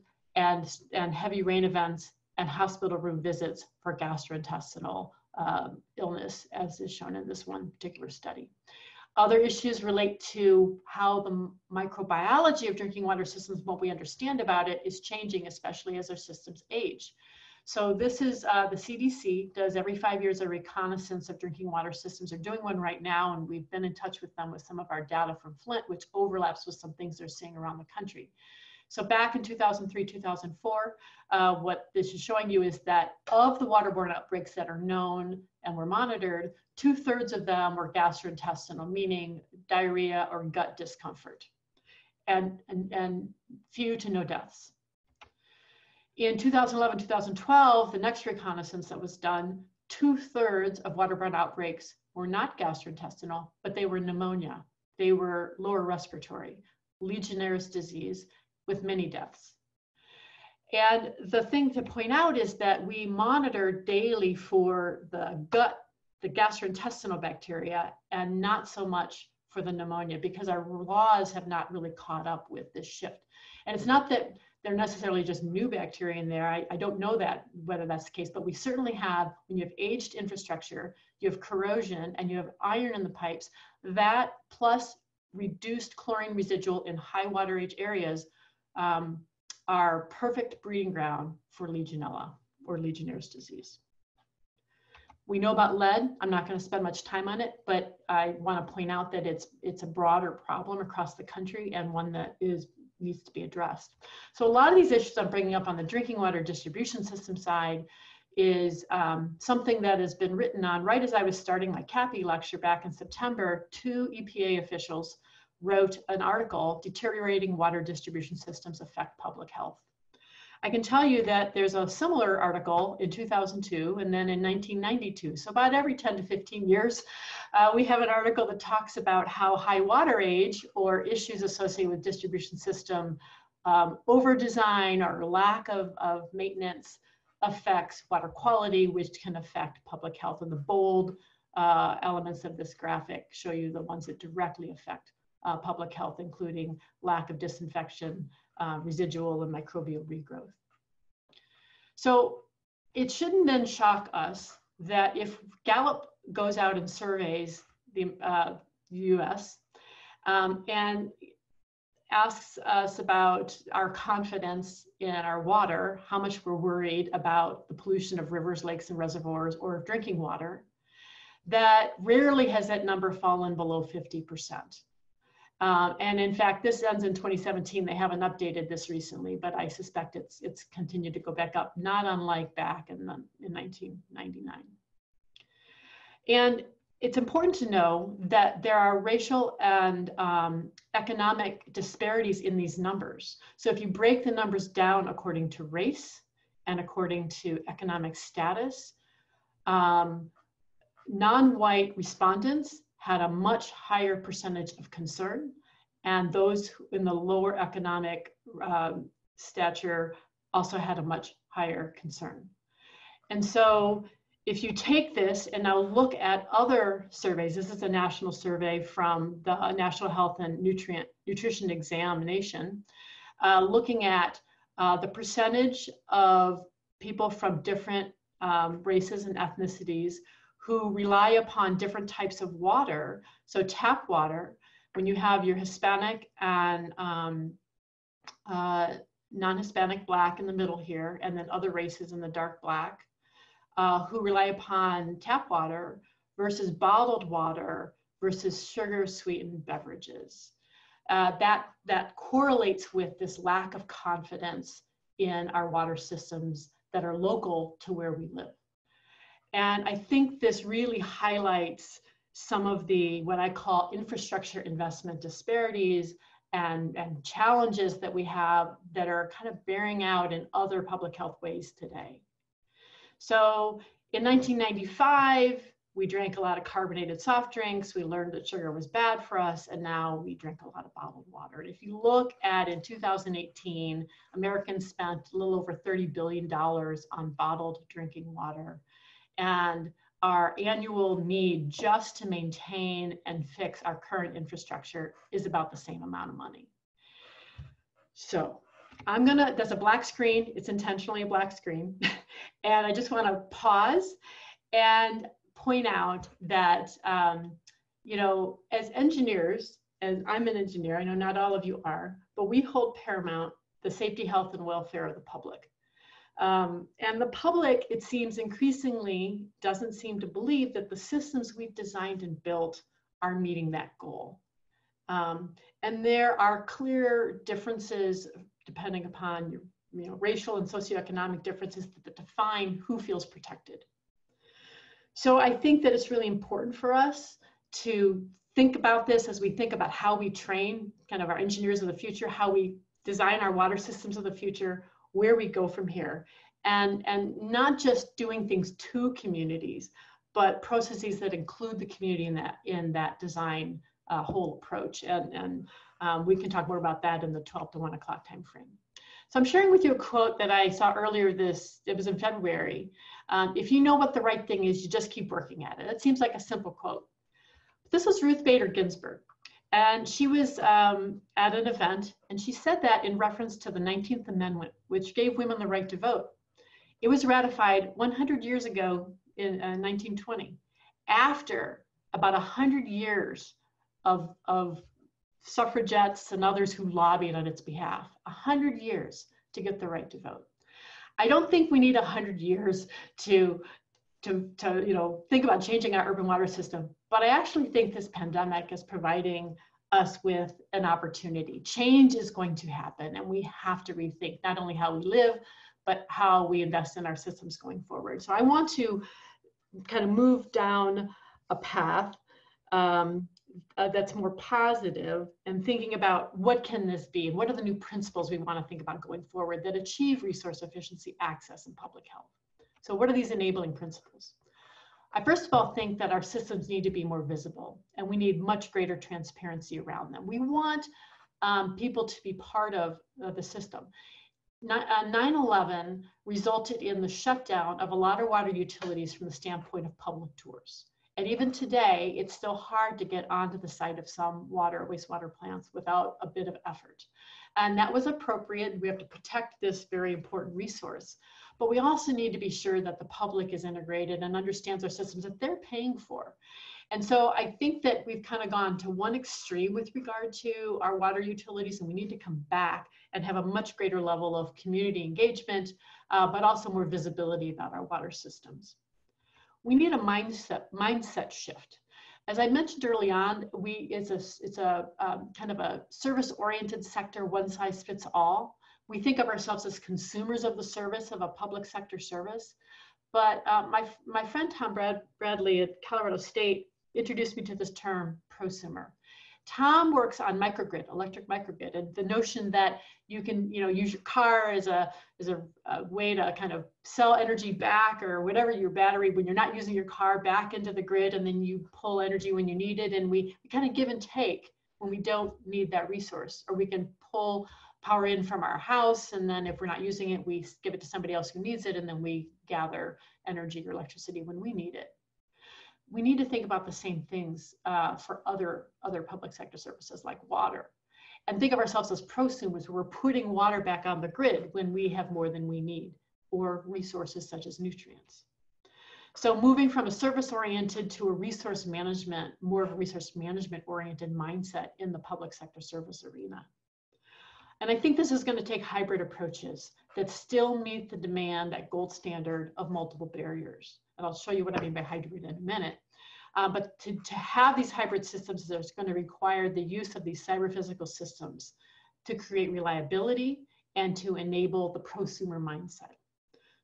And, and heavy rain events and hospital room visits for gastrointestinal um, illness, as is shown in this one particular study. Other issues relate to how the microbiology of drinking water systems, what we understand about it, is changing, especially as our systems age. So this is uh, the C D C does every five years a reconnaissance of drinking water systems. They're doing one right now, and we've been in touch with them with some of our data from Flint, which overlaps with some things they're seeing around the country. So back in two thousand three, two thousand four, uh, what this is showing you is that of the waterborne outbreaks that are known and were monitored, two thirds of them were gastrointestinal, meaning diarrhea or gut discomfort, and, and, and few to no deaths. In two thousand eleven, two thousand twelve, the next reconnaissance that was done, two thirds of waterborne outbreaks were not gastrointestinal, but they were pneumonia. They were lower respiratory, Legionnaires' disease, with many deaths. And the thing to point out is that we monitor daily for the gut, the gastrointestinal bacteria, and not so much for the pneumonia, because our laws have not really caught up with this shift. And it's not that they're necessarily just new bacteria in there. I, I don't know that, whether that's the case, but we certainly have, when you have aged infrastructure, you have corrosion, and you have iron in the pipes, that plus reduced chlorine residual in high water age areas um, are perfect breeding ground for Legionella or Legionnaire's disease. We know about lead. I'm not going to spend much time on it, but I want to point out that it's it's a broader problem across the country and one that is needs to be addressed. So a lot of these issues I'm bringing up on the drinking water distribution system side is um, something that has been written on right as I was starting my CAPI lecture back in September. Two E P A officials wrote an article, Deteriorating Water Distribution Systems Affect Public Health. I can tell you that there's a similar article in two thousand two and then in nineteen ninety-two. So about every ten to fifteen years, uh, we have an article that talks about how high water age or issues associated with distribution system um, over-design or lack of, of maintenance affects water quality, which can affect public health. And the bold uh, elements of this graphic show you the ones that directly affect uh, public health, including lack of disinfection, Uh, residual and microbial regrowth. So it shouldn't then shock us that if Gallup goes out and surveys the uh, U S um, and asks us about our confidence in our water, how much we're worried about the pollution of rivers, lakes, and reservoirs, or of drinking water, that rarely has that number fallen below fifty percent. Uh, and in fact, this ends in twenty seventeen. They haven't updated this recently, but I suspect it's, it's continued to go back up, not unlike back in, the, in nineteen ninety-nine. And it's important to know that there are racial and um, economic disparities in these numbers. So if you break the numbers down according to race and according to economic status, um, non-white respondents had a much higher percentage of concern, and those in the lower economic um, stature also had a much higher concern. And so if you take this and now look at other surveys, this is a national survey from the National Health and Nutrient Nutrition Examination, uh, looking at uh, the percentage of people from different um, races and ethnicities who rely upon different types of water. So tap water, when you have your Hispanic and um, uh, non-Hispanic black in the middle here, and then other races in the dark black, uh, who rely upon tap water versus bottled water versus sugar-sweetened beverages. Uh, that, that correlates with this lack of confidence in our water systems that are local to where we live. And I think this really highlights some of the, what I call infrastructure investment disparities and, and challenges that we have that are kind of bearing out in other public health ways today. So in nineteen ninety-five, we drank a lot of carbonated soft drinks. We learned that sugar was bad for us, and now we drink a lot of bottled water. And if you look at in two thousand eighteen, Americans spent a little over thirty billion dollars on bottled drinking water. And our annual need just to maintain and fix our current infrastructure is about the same amount of money. So I'm gonna, that's a black screen, it's intentionally a black screen. And I just wanna pause and point out that, um, you know, as engineers, and I'm an engineer, I know not all of you are, but we hold paramount the safety, health, and welfare of the public. Um, and the public, it seems, increasingly doesn't seem to believe that the systems we've designed and built are meeting that goal. Um, and there are clear differences depending upon your, you know, racial and socioeconomic differences that define who feels protected. So I think that it's really important for us to think about this as we think about how we train kind of our engineers of the future, how we design our water systems of the future, where we go from here, and, and not just doing things to communities, but processes that include the community in that, in that design uh, whole approach. And, and um, we can talk more about that in the twelve to one o'clock time frame. So I'm sharing with you a quote that I saw earlier this, it was in February. Um, if you know what the right thing is, you just keep working at it. It seems like a simple quote. This was Ruth Bader Ginsburg. And she was um, at an event, and she said that in reference to the nineteenth amendment, which gave women the right to vote. It was ratified one hundred years ago in uh, nineteen twenty, after about one hundred years of, of suffragettes and others who lobbied on its behalf, one hundred years to get the right to vote. I don't think we need one hundred years to, to, to you know, think about changing our urban water system, but I actually think this pandemic is providing us with an opportunity. Change is going to happen, and we have to rethink not only how we live, but how we invest in our systems going forward. So I want to kind of move down a path um, uh, that's more positive and thinking about what can this be, and what are the new principles we want to think about going forward that achieve resource efficiency, access, and public health. So what are these enabling principles? I first of all think that our systems need to be more visible, and we need much greater transparency around them. We want um, people to be part of uh, the system. nine eleven resulted in the shutdown of a lot of water utilities from the standpoint of public tours. And even today, it's still hard to get onto the site of some water or wastewater plants without a bit of effort. And that was appropriate. We have to protect this very important resource. But we also need to be sure that the public is integrated and understands our systems that they're paying for. And so I think that we've kind of gone to one extreme with regard to our water utilities, and we need to come back and have a much greater level of community engagement, uh, but also more visibility about our water systems. We need a mindset, mindset shift. As I mentioned early on, we, it's a, it's a um, kind of a service-oriented sector, one size fits all. We think of ourselves as consumers of the service, of a public sector service. But uh, my, my friend Tom Brad, Bradley at Colorado State introduced me to this term, prosumer. Tom works on microgrid, electric microgrid, and the notion that you can, you know, use your car as a, as a, a way to kind of sell energy back, or whatever, your battery, when you're not using your car, back into the grid, and then you pull energy when you need it. And we, we kind of give and take when we don't need that resource, or we can pull power in from our house, and then if we're not using it, we give it to somebody else who needs it, and then we gather energy or electricity when we need it. We need to think about the same things uh, for other, other public sector services like water, and think of ourselves as prosumers. We're putting water back on the grid when we have more than we need, or resources such as nutrients. So moving from a service-oriented to a resource management, more of a resource management-oriented mindset in the public sector service arena. And I think this is going to take hybrid approaches that still meet the demand, that gold standard of multiple barriers. And I'll show you what I mean by hybrid in a minute. Uh, but to, to have these hybrid systems is going to require the use of these cyber-physical systems to create reliability and to enable the prosumer mindset.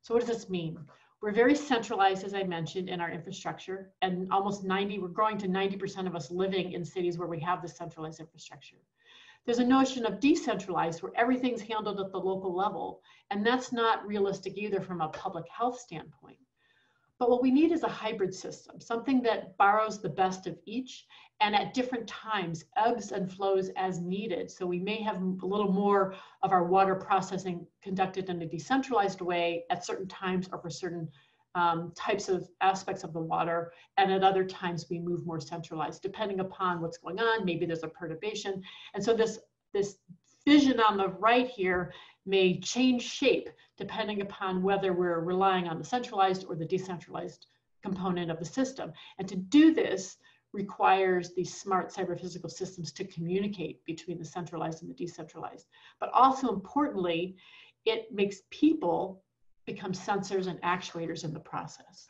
So what does this mean? We're very centralized, as I mentioned, in our infrastructure, and almost ninety, we're growing to ninety percent of us living in cities where we have this centralized infrastructure. There's a notion of decentralized, where everything's handled at the local level, and that's not realistic either from a public health standpoint. But what we need is a hybrid system, something that borrows the best of each, and at different times ebbs and flows as needed. So we may have a little more of our water processing conducted in a decentralized way at certain times, or for certain um, types of aspects of the water, and at other times we move more centralized, depending upon what's going on. Maybe there's a perturbation. And so this, this vision on the right here may change shape depending upon whether we're relying on the centralized or the decentralized component of the system. And to do this requires these smart cyber-physical systems to communicate between the centralized and the decentralized. But also importantly, it makes people become sensors and actuators in the process.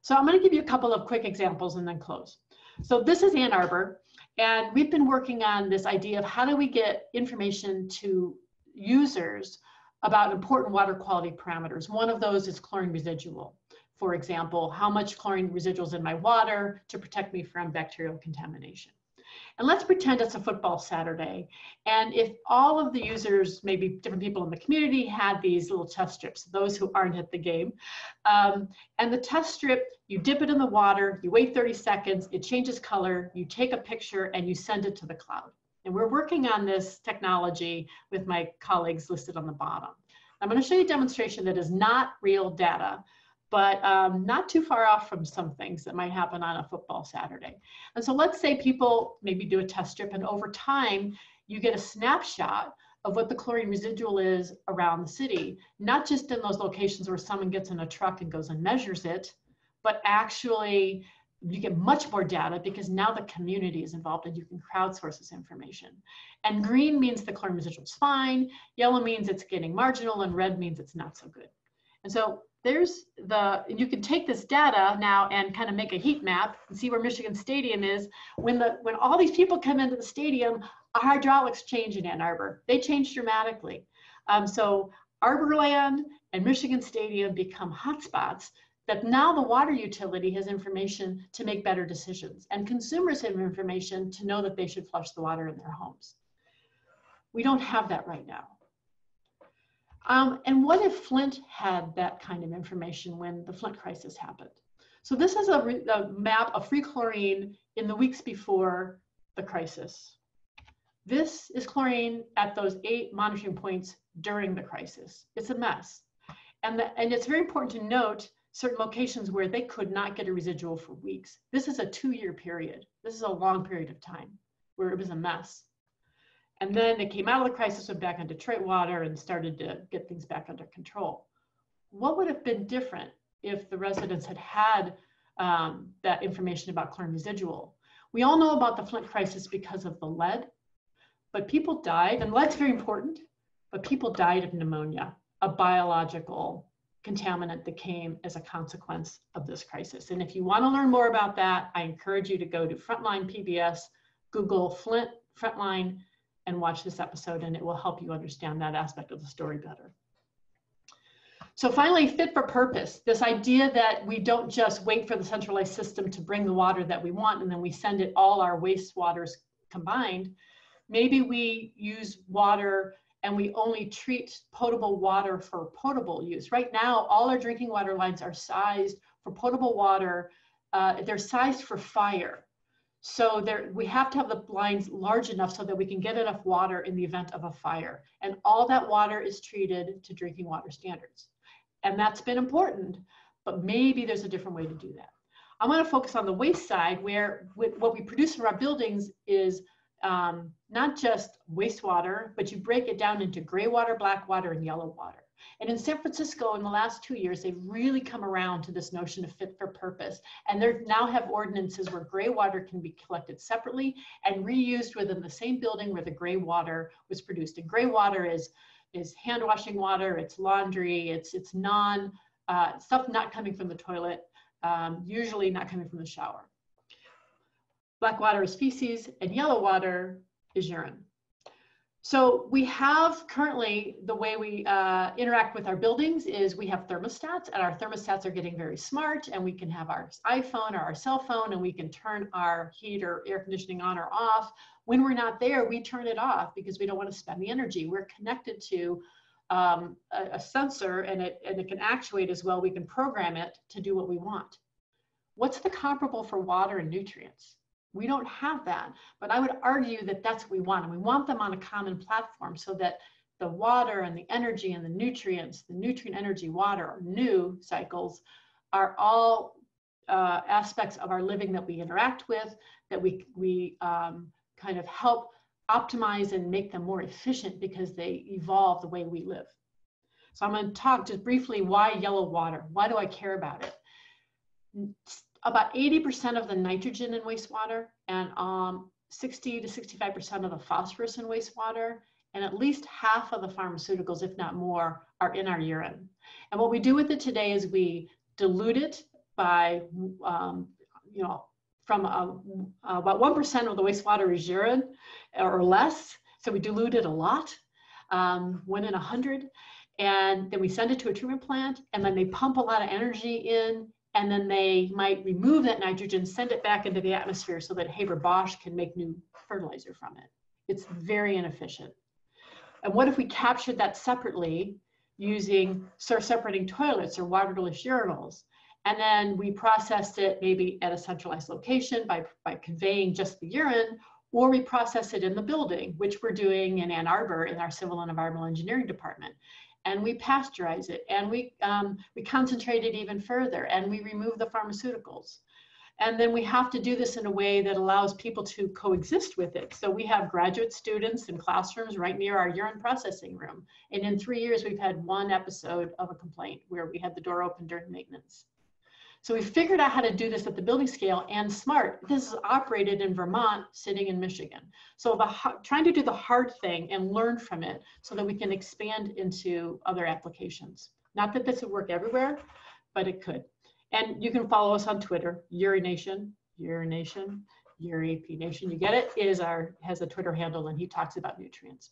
So I'm going to give you a couple of quick examples and then close. So this is Ann Arbor, and we've been working on this idea of how do we get information to users about important water quality parameters. One of those is chlorine residual. For example, how much chlorine residuals in my water to protect me from bacterial contamination. And let's pretend it's a football Saturday. And if all of the users, maybe different people in the community, had these little test strips, those who aren't at the game, um, and the test strip, you dip it in the water, you wait thirty seconds, it changes color, you take a picture, and you send it to the cloud. And we're working on this technology with my colleagues listed on the bottom. I'm going to show you a demonstration that is not real data, but um, not too far off from some things that might happen on a football Saturday. And so let's say people maybe do a test strip, and over time, you get a snapshot of what the chlorine residual is around the city, not just in those locations where someone gets in a truck and goes and measures it, but actually you get much more data because now the community is involved and you can crowdsource this information. And green means the chlorine residual is fine, yellow means it's getting marginal, and red means it's not so good. And so there's the, you can take this data now and kind of make a heat map and see where Michigan Stadium is. When, the, when all these people come into the stadium, our hydraulics change in Ann Arbor. They change dramatically. Um, so Arborland and Michigan Stadium become hotspots that now the water utility has information to make better decisions, and consumers have information to know that they should flush the water in their homes. We don't have that right now. Um, and what if Flint had that kind of information when the Flint crisis happened? So this is a, re a map of free chlorine in the weeks before the crisis. This is chlorine at those eight monitoring points during the crisis. It's a mess. And, the, and it's very important to note certain locations where they could not get a residual for weeks. This is a two-year period. This is a long period of time where it was a mess. And then it came out of the crisis, went back on Detroit water, and started to get things back under control. What would have been different if the residents had had um, that information about chlorine residual? We all know about the Flint crisis because of the lead, but people died, and lead's very important, but people died of pneumonia, a biological contaminant that came as a consequence of this crisis. And if you want to learn more about that, I encourage you to go to Frontline P B S, Google Flint Frontline, and watch this episode, and it will help you understand that aspect of the story better. So finally, fit for purpose. This idea that we don't just wait for the centralized system to bring the water that we want, and then we send it all our wastewaters combined. Maybe we use water and we only treat potable water for potable use. Right now, all our drinking water lines are sized for potable water. Uh, they're sized for fire. So there, we have to have the lines large enough so that we can get enough water in the event of a fire. And all that water is treated to drinking water standards. And that's been important, but maybe there's a different way to do that. I want to focus on the waste side, where what we produce from our buildings is Um, not just wastewater, but you break it down into gray water, black water, and yellow water. And in San Francisco, in the last two years, they've really come around to this notion of fit for purpose. And they now have ordinances where gray water can be collected separately and reused within the same building where the gray water was produced. And gray water is, is hand washing water, it's laundry, it's, it's non, uh, stuff not coming from the toilet, um, usually not coming from the shower. Black water is feces, and yellow water is urine. So we have currently, the way we uh, interact with our buildings is we have thermostats, and our thermostats are getting very smart, and we can have our iPhone or our cell phone, and we can turn our heat or air conditioning on or off. When we're not there, we turn it off because we don't want to spend the energy. We're connected to um, a, a sensor, and it, and it can actuate as well. We can program it to do what we want. What's the comparable for water and nutrients? We don't have that, but I would argue that that's what we want, and we want them on a common platform so that the water and the energy and the nutrients, the nutrient energy water or new cycles are all uh, aspects of our living that we interact with, that we, we um, kind of help optimize and make them more efficient because they evolve the way we live. So I'm going to talk just briefly why yellow water. Why do I care about it? About eighty percent of the nitrogen in wastewater, and um, sixty to sixty-five percent of the phosphorus in wastewater, and at least half of the pharmaceuticals, if not more, are in our urine. And what we do with it today is we dilute it by, um, you know, from a, a, about one percent of the wastewater is urine or less. So we dilute it a lot, um, one in a hundred, and then we send it to a treatment plant, and then they pump a lot of energy in. And then they might remove that nitrogen, send it back into the atmosphere so that Haber-Bosch can make new fertilizer from it. It's very inefficient. And what if we captured that separately using separating toilets or waterless urinals? And then we processed it maybe at a centralized location by, by conveying just the urine, or we process it in the building, which we're doing in Ann Arbor in our Civil and Environmental Engineering Department. And we pasteurize it, and we, um, we concentrate it even further, and we remove the pharmaceuticals. And then we have to do this in a way that allows people to coexist with it. So we have graduate students in classrooms right near our urine processing room. And in three years, we've had one episode of a complaint where we had the door open during maintenance. So we figured out how to do this at the building scale and smart. This is operated in Vermont, sitting in Michigan. So the, trying to do the hard thing and learn from it so that we can expand into other applications. Not that this would work everywhere, but it could. And you can follow us on Twitter, Urination, Urination, Urination. You get it? It is our, has a Twitter handle, and he talks about nutrients.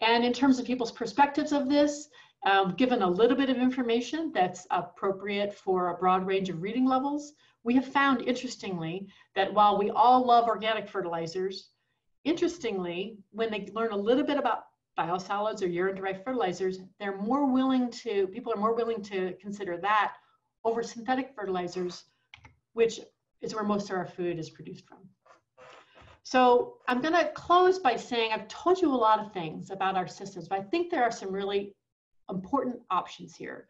And in terms of people's perspectives of this, Um, given a little bit of information that's appropriate for a broad range of reading levels, we have found, interestingly, that while we all love organic fertilizers, interestingly, when they learn a little bit about biosolids or urine-derived fertilizers, they're more willing to, people are more willing to consider that over synthetic fertilizers, which is where most of our food is produced from. So I'm going to close by saying I've told you a lot of things about our systems, but I think there are some really important options here.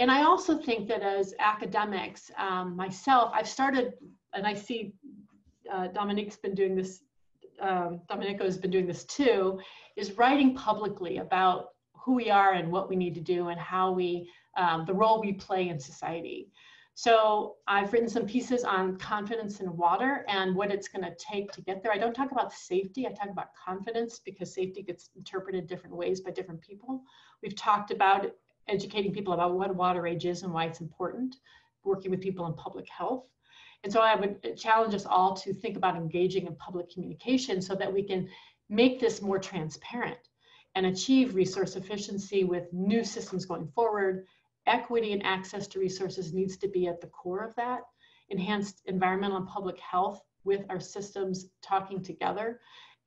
And I also think that as academics, um, myself, I've started, and I see uh, Dominico's been doing this, um, Domenico has been doing this too, is writing publicly about who we are and what we need to do and how we, um, the role we play in society. So I've written some pieces on confidence in water and what it's going to take to get there. I don't talk about safety. I talk about confidence because safety gets interpreted different ways by different people. We've talked about educating people about what water age is and why it's important, working with people in public health. And so I would challenge us all to think about engaging in public communication so that we can make this more transparent and achieve resource efficiency with new systems going forward. Equity and access to resources needs to be at the core of that. Enhanced environmental and public health with our systems talking together,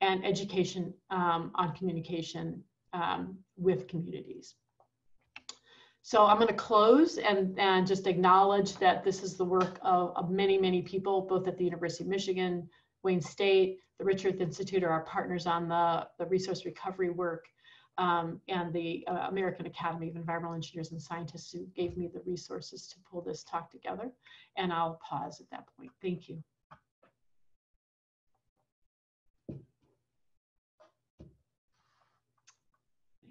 and education um, on communication um, with communities. So I'm going to close and, and just acknowledge that this is the work of, of many, many people, both at the University of Michigan, Wayne State, the Rich Earth Institute are our partners on the, the resource recovery work. Um, and the uh, American Academy of Environmental Engineers and Scientists, who gave me the resources to pull this talk together. And I'll pause at that point. Thank you.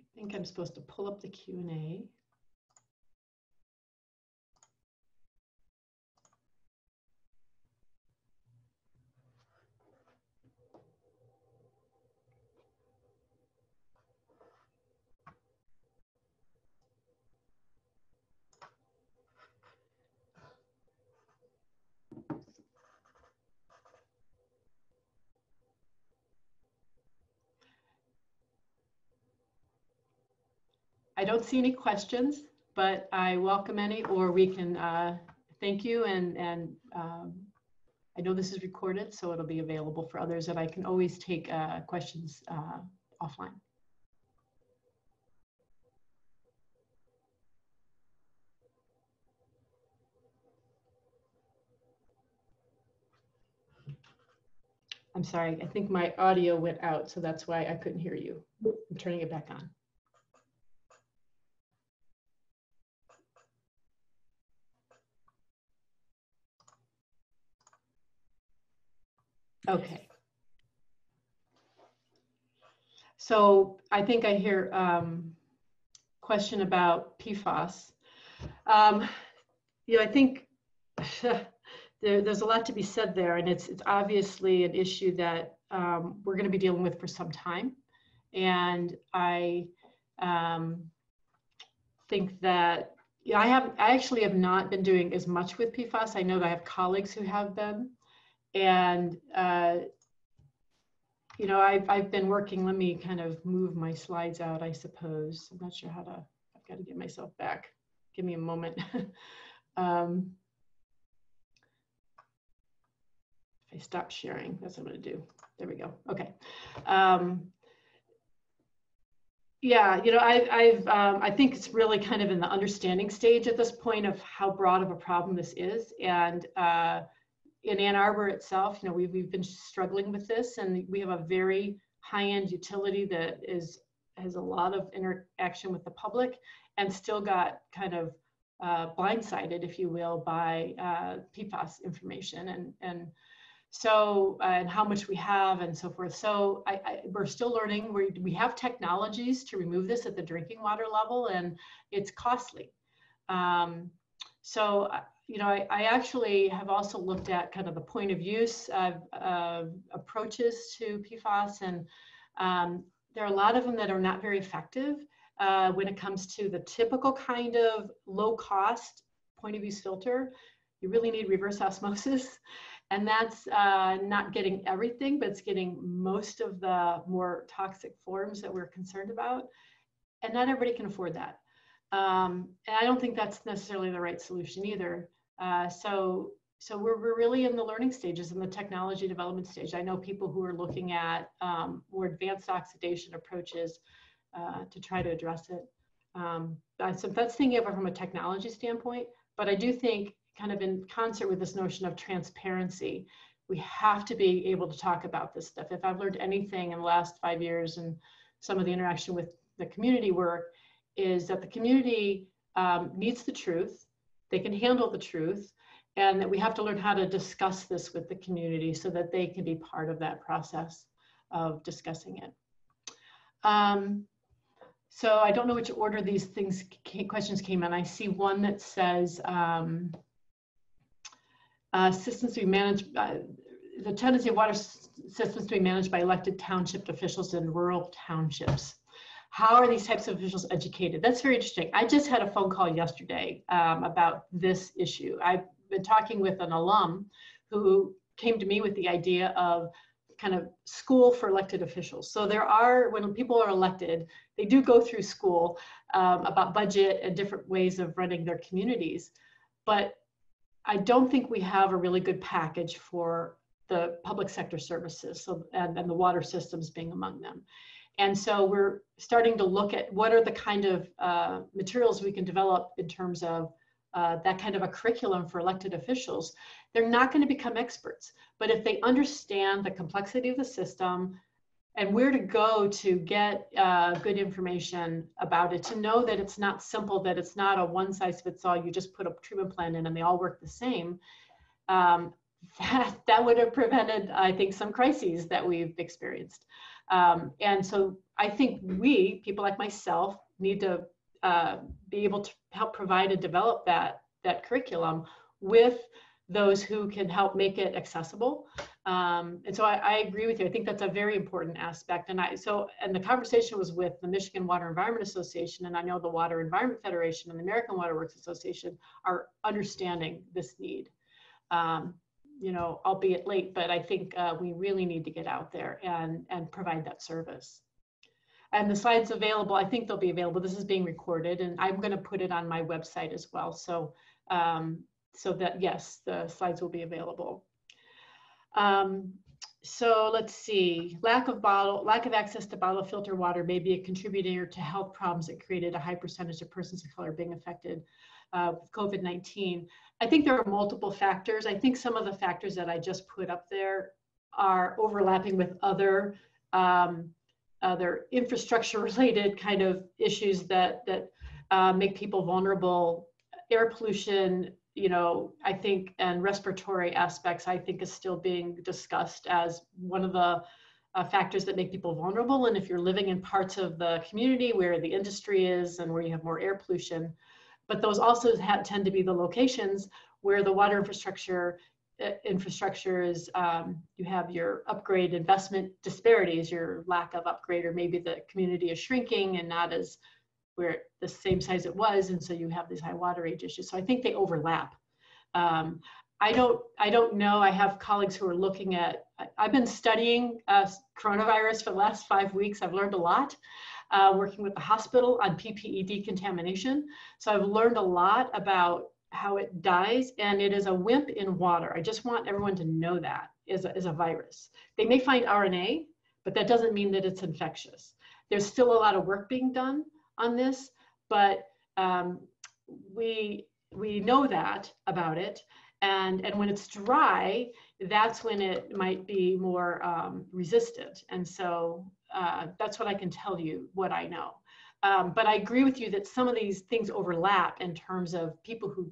I think I'm supposed to pull up the Q and A. I don't see any questions, but I welcome any, or we can uh, thank you. And, and um, I know this is recorded, so it'll be available for others, and I can always take uh, questions uh, offline. I'm sorry, I think my audio went out, so that's why I couldn't hear you. I'm turning it back on. Okay. So I think I hear a um, question about P FAS. Um, you know, I think there, there's a lot to be said there, and it's, it's obviously an issue that um, we're going to be dealing with for some time. And I um, think that you know, I, have, I actually have not been doing as much with P FAS. I know that I have colleagues who have been. And, uh, you know, I've, I've been working, let me kind of move my slides out, I suppose. I'm not sure how to, I've got to get myself back. Give me a moment. um, if I stop sharing, that's what I'm going to do. There we go. Okay. Um, yeah, you know, I, I've, um, I think it's really kind of in the understanding stage at this point of how broad of a problem this is. And, uh, in Ann Arbor itself, you know, we've, we've been struggling with this, and we have a very high-end utility that is has a lot of interaction with the public, and still got kind of uh, blindsided, if you will, by uh, P FAS information and and so uh, and how much we have and so forth. So I, I, we're still learning. We we have technologies to remove this at the drinking water level, and it's costly. Um, so. I, you know, I, I actually have also looked at kind of the point of use uh, uh, approaches to P FAS, and um, there are a lot of them that are not very effective uh, when it comes to the typical kind of low cost point of use filter. You really need reverse osmosis, and that's uh, not getting everything, but it's getting most of the more toxic forms that we're concerned about, and not everybody can afford that. Um, and I don't think that's necessarily the right solution either. Uh, so, so we're, we're really in the learning stages and the technology development stage. I know people who are looking at um, more advanced oxidation approaches uh, to try to address it. Um, so that's thinking of it from a technology standpoint, but I do think kind of in concert with this notion of transparency, we have to be able to talk about this stuff. If I've learned anything in the last five years and some of the interaction with the community work, is that the community um, needs the truth, they can handle the truth, and that we have to learn how to discuss this with the community so that they can be part of that process of discussing it. Um, so I don't know which order these things came, questions came in. I see one that says, um, Uh, systems to be managed by, the tendency of water systems to be managed by elected township officials in rural townships. How are these types of officials educated? That's very interesting. I just had a phone call yesterday um, about this issue. I've been talking with an alum who came to me with the idea of kind of school for elected officials. So there are, when people are elected, they do go through school um, about budget and different ways of running their communities, but I don't think we have a really good package for the public sector services, so, and, and the water systems being among them. And so we're starting to look at what are the kind of uh, materials we can develop in terms of uh, that kind of a curriculum for elected officials. They're not going to become experts, but if they understand the complexity of the system and where to go to get uh, good information about it, to know that it's not simple, that it's not a one size fits all, you just put a treatment plan in and they all work the same, um, that, that would have prevented, I think, some crises that we've experienced. Um, and so I think we, people like myself, need to uh, be able to help provide and develop that, that curriculum with those who can help make it accessible. Um, and so I, I agree with you. I think that's a very important aspect. And I so and the conversation was with the Michigan Water Environment Association, and I know the Water Environment Federation and the American Water Works Association are understanding this need. Um, you know, albeit late, but I think uh, we really need to get out there and and provide that service. And the slides available. I think they'll be available. This is being recorded, and I'm going to put it on my website as well. So um, so that yes, the slides will be available. Um, so let's see, lack of bottle, lack of access to bottle filter water may be a contributor to health problems that created a high percentage of persons of color being affected uh, with COVID nineteen. I think there are multiple factors. I think some of the factors that I just put up there are overlapping with other, um, other infrastructure related kind of issues that, that uh, make people vulnerable. Air pollution, you know, I think, and respiratory aspects, I think, is still being discussed as one of the uh, factors that make people vulnerable. And if you're living in parts of the community where the industry is and where you have more air pollution, but those also have, tend to be the locations where the water infrastructure uh, infrastructure is, um, you have your upgrade investment disparities, your lack of upgrade, or maybe the community is shrinking and not as where the same size it was, and so you have these high water age issues. So I think they overlap. Um, I don't, I don't know. I have colleagues who are looking at. I, I've been studying uh, coronavirus for the last five weeks. I've learned a lot, uh, working with the hospital on P P E decontamination. So I've learned a lot about how it dies, and it is a wimp in water. I just want everyone to know that is a, is a virus. They may find R N A, but that doesn't mean that it's infectious. There's still a lot of work being done on this, but um, we we know that about it, and and when it's dry, that's when it might be more um, resistant, and so uh, that's what I can tell you, what I know. Um, but I agree with you that some of these things overlap in terms of people who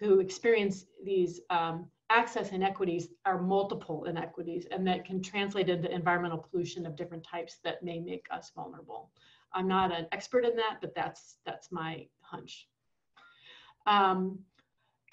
who experience these um, access inequities are multiple inequities, and that can translate into environmental pollution of different types that may make us vulnerable. I'm not an expert in that, but that's that's my hunch. Um,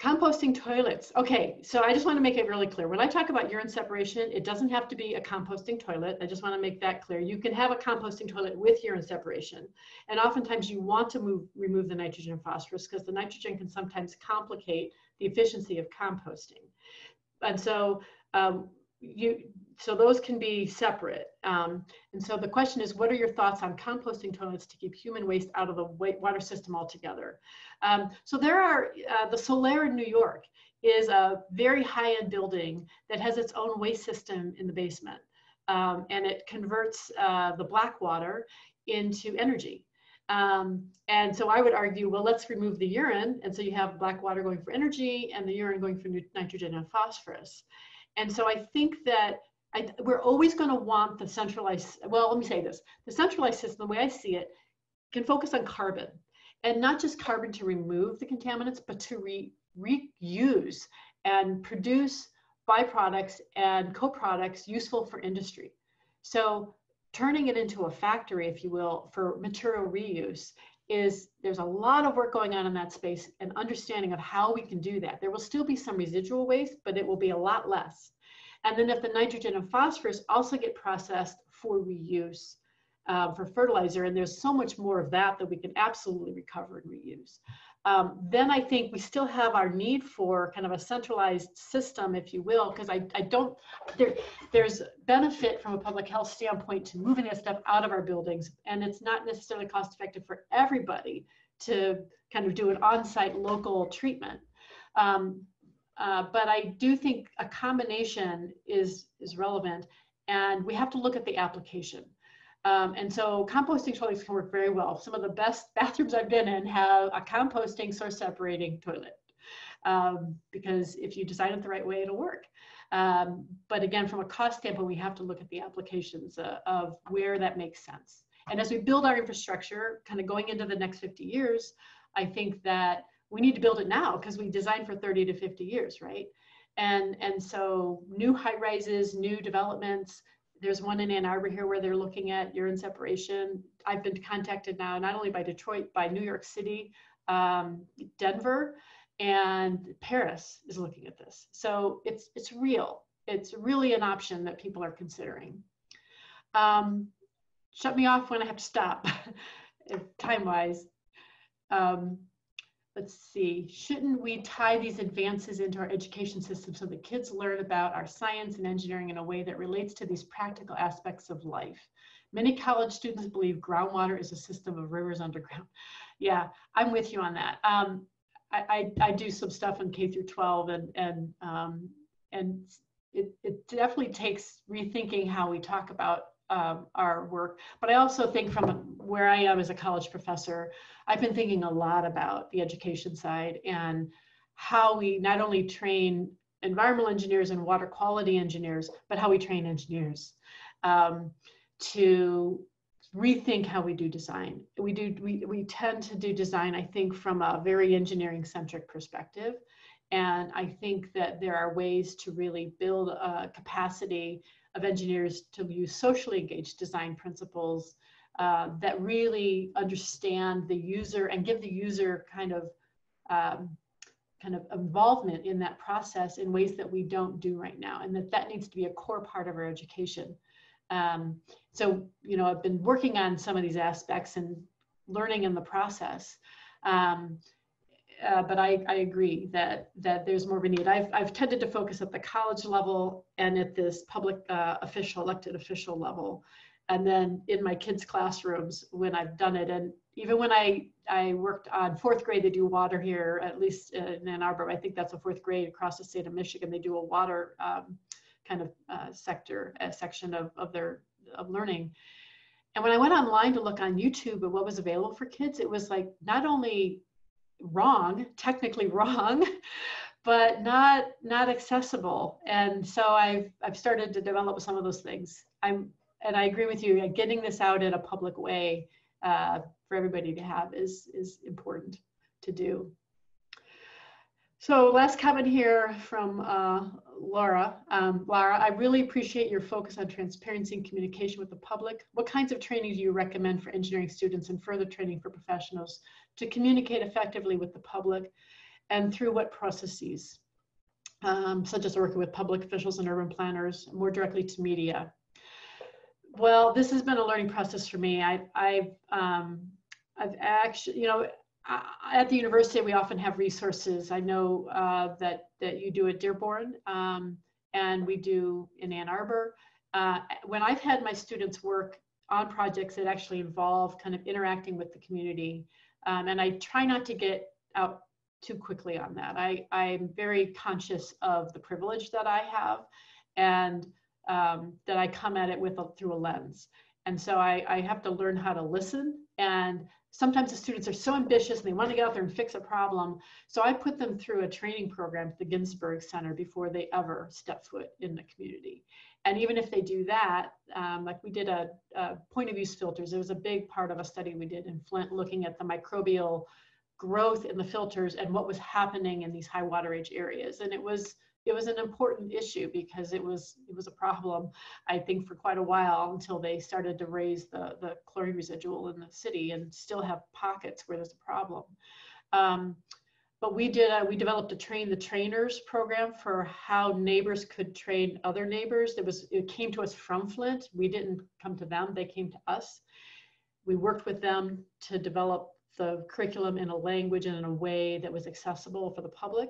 Composting toilets. Okay, so I just want to make it really clear. When I talk about urine separation, it doesn't have to be a composting toilet. I just want to make that clear. You can have a composting toilet with urine separation. And oftentimes you want to move, remove the nitrogen and phosphorus because the nitrogen can sometimes complicate the efficiency of composting. And so, um, you, so those can be separate. Um, and so the question is, what are your thoughts on composting toilets to keep human waste out of the water system altogether? Um, so there are, uh, the Solaire in New York is a very high-end building that has its own waste system in the basement. Um, and it converts uh, the black water into energy. Um, and so I would argue, well, let's remove the urine. And so you have black water going for energy and the urine going for nitrogen and phosphorus. And so I think that I, we're always going to want the centralized, well, let me say this, the centralized system, the way I see it, can focus on carbon. And not just carbon to remove the contaminants, but to re, reuse and produce byproducts and co-products useful for industry. So turning it into a factory, if you will, for material reuse is, there's a lot of work going on in that space and understanding of how we can do that. There will still be some residual waste, but it will be a lot less. And then if the nitrogen and phosphorus also get processed for reuse, Uh, for fertilizer, and there's so much more of that that we can absolutely recover and reuse. Um, then I think we still have our need for kind of a centralized system, if you will, because I, I don't, there, there's benefit from a public health standpoint to moving that stuff out of our buildings, and it's not necessarily cost effective for everybody to kind of do an on-site local treatment. Um, uh, but I do think a combination is, is relevant, and we have to look at the application. Um, and so composting toilets can work very well. Some of the best bathrooms I've been in have a composting source separating toilet, um, because if you design it the right way, it'll work. Um, but again, from a cost standpoint, we have to look at the applications uh, of where that makes sense. And as we build our infrastructure, kind of going into the next fifty years, I think that we need to build it now because we designed for thirty to fifty years, right? And, and so new high rises, new developments. There's one in Ann Arbor here where they're looking at urine separation. I've been contacted now, not only by Detroit, by New York City, um, Denver, and Paris is looking at this. So it's, it's real. It's really an option that people are considering. Um, shut me off when I have to stop, time-wise. Um, Let's see, shouldn't we tie these advances into our education system so the kids learn about our science and engineering in a way that relates to these practical aspects of life? Many college students believe groundwater is a system of rivers underground. Yeah, I'm with you on that. Um, I, I, I do some stuff in K through twelve, and, and, um, and it, it definitely takes rethinking how we talk about Um, our work. But I also think from where I am as a college professor, I've been thinking a lot about the education side and how we not only train environmental engineers and water quality engineers, but how we train engineers um, to rethink how we do design. We, do, we, we tend to do design, I think, from a very engineering-centric perspective. And I think that there are ways to really build a capacity of engineers to use socially engaged design principles uh, that really understand the user and give the user kind of um, kind of involvement in that process in ways that we don't do right now, and that that needs to be a core part of our education. Um, so, you know, I've been working on some of these aspects and learning in the process. Um, Uh, but I, I agree that, that there's more of a need. I've, I've tended to focus at the college level and at this public uh, official, elected official level. And then in my kids' classrooms when I've done it. And even when I, I worked on fourth grade, they do water here, at least in Ann Arbor. I think that's a fourth grade across the state of Michigan. They do a water um, kind of uh, sector, a section of, of their of learning. And when I went online to look on YouTube at what was available for kids, it was like not only wrong, technically wrong, but not not accessible. And so I've I've started to develop some of those things. I'm and I agree with you. Getting this out in a public way uh, for everybody to have is is important to do. So last comment here from uh, Laura. Um, Laura, I really appreciate your focus on transparency and communication with the public. What kinds of training do you recommend for engineering students and further training for professionals to communicate effectively with the public? and through what processes, um, such as working with public officials and urban planners, more directly to media. Well, this has been a learning process for me. I, I've, um, I've actually, you know, at the university, we often have resources. I know uh, that, that you do at Dearborn, um, and we do in Ann Arbor. Uh, when I've had my students work on projects that actually involve kind of interacting with the community, um, and I try not to get out too quickly on that. I, I'm very conscious of the privilege that I have, and um, that I come at it with a, through a lens. And so I, I have to learn how to listen. And sometimes the students are so ambitious and they want to get out there and fix a problem. So I put them through a training program at the Ginsburg Center before they ever step foot in the community. And even if they do that, um, like we did a, a point of use filters. It was a big part of a study we did in Flint, looking at the microbial growth in the filters and what was happening in these high water age areas. And it was it was an important issue because it was it was a problem, I think, for quite a while until they started to raise the, the chlorine residual in the city and still have pockets where there's a problem. Um, but we did a, we developed a train the trainers program for how neighbors could train other neighbors. It was it came to us from Flint. We didn't come to them, they came to us. We worked with them to develop the curriculum in a language and in a way that was accessible for the public.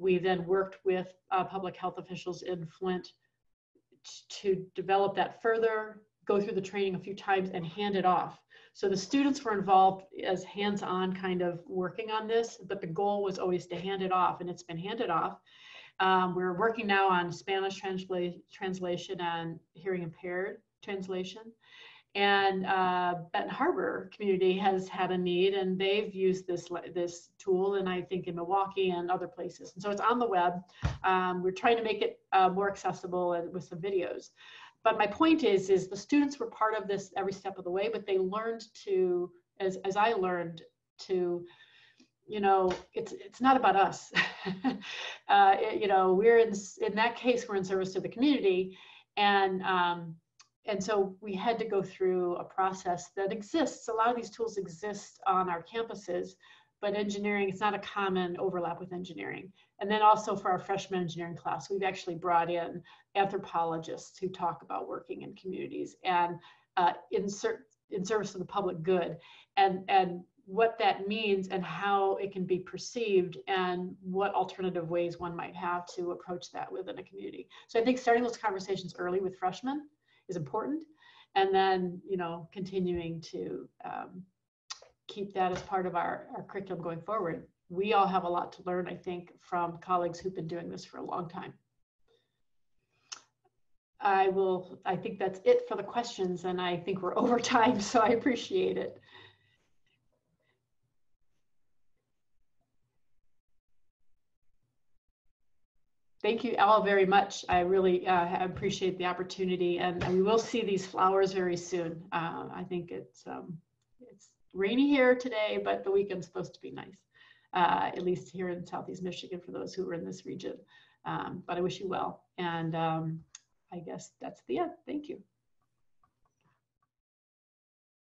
We then worked with uh, public health officials in Flint to develop that further, go through the training a few times, and hand it off. So the students were involved as hands-on kind of working on this, but the goal was always to hand it off, and it's been handed off. Um, we're working now on Spanish transla- translation and hearing impaired translation. And uh, Benton Harbor community has had a need, and they've used this this tool, and I think in Milwaukee and other places. And so it's on the web. Um, we're trying to make it uh, more accessible and with some videos. But my point is, is the students were part of this every step of the way, but they learned to, as as I learned to, you know, it's it's not about us. uh, it, you know, we're in in that case we're in service to the community, and. Um, And so we had to go through a process that exists. A lot of these tools exist on our campuses, but engineering, it's not a common overlap with engineering. And then also for our freshman engineering class, we've actually brought in anthropologists who talk about working in communities and uh, in, ser in service of the public good, and, and what that means and how it can be perceived and what alternative ways one might have to approach that within a community. So I think starting those conversations early with freshmen is important, and then, you know, continuing to um, keep that as part of our, our curriculum going forward. We all have a lot to learn, I think, from colleagues who've been doing this for a long time. I will, I think that's it for the questions, and I think we're over time, so I appreciate it. Thank you all very much. I really uh, appreciate the opportunity, and, and we will see these flowers very soon. Uh, I think it's um, it's rainy here today, but the weekend's supposed to be nice, uh, at least here in Southeast Michigan for those who are in this region. Um, but I wish you well, and um, I guess that's the end. Thank you.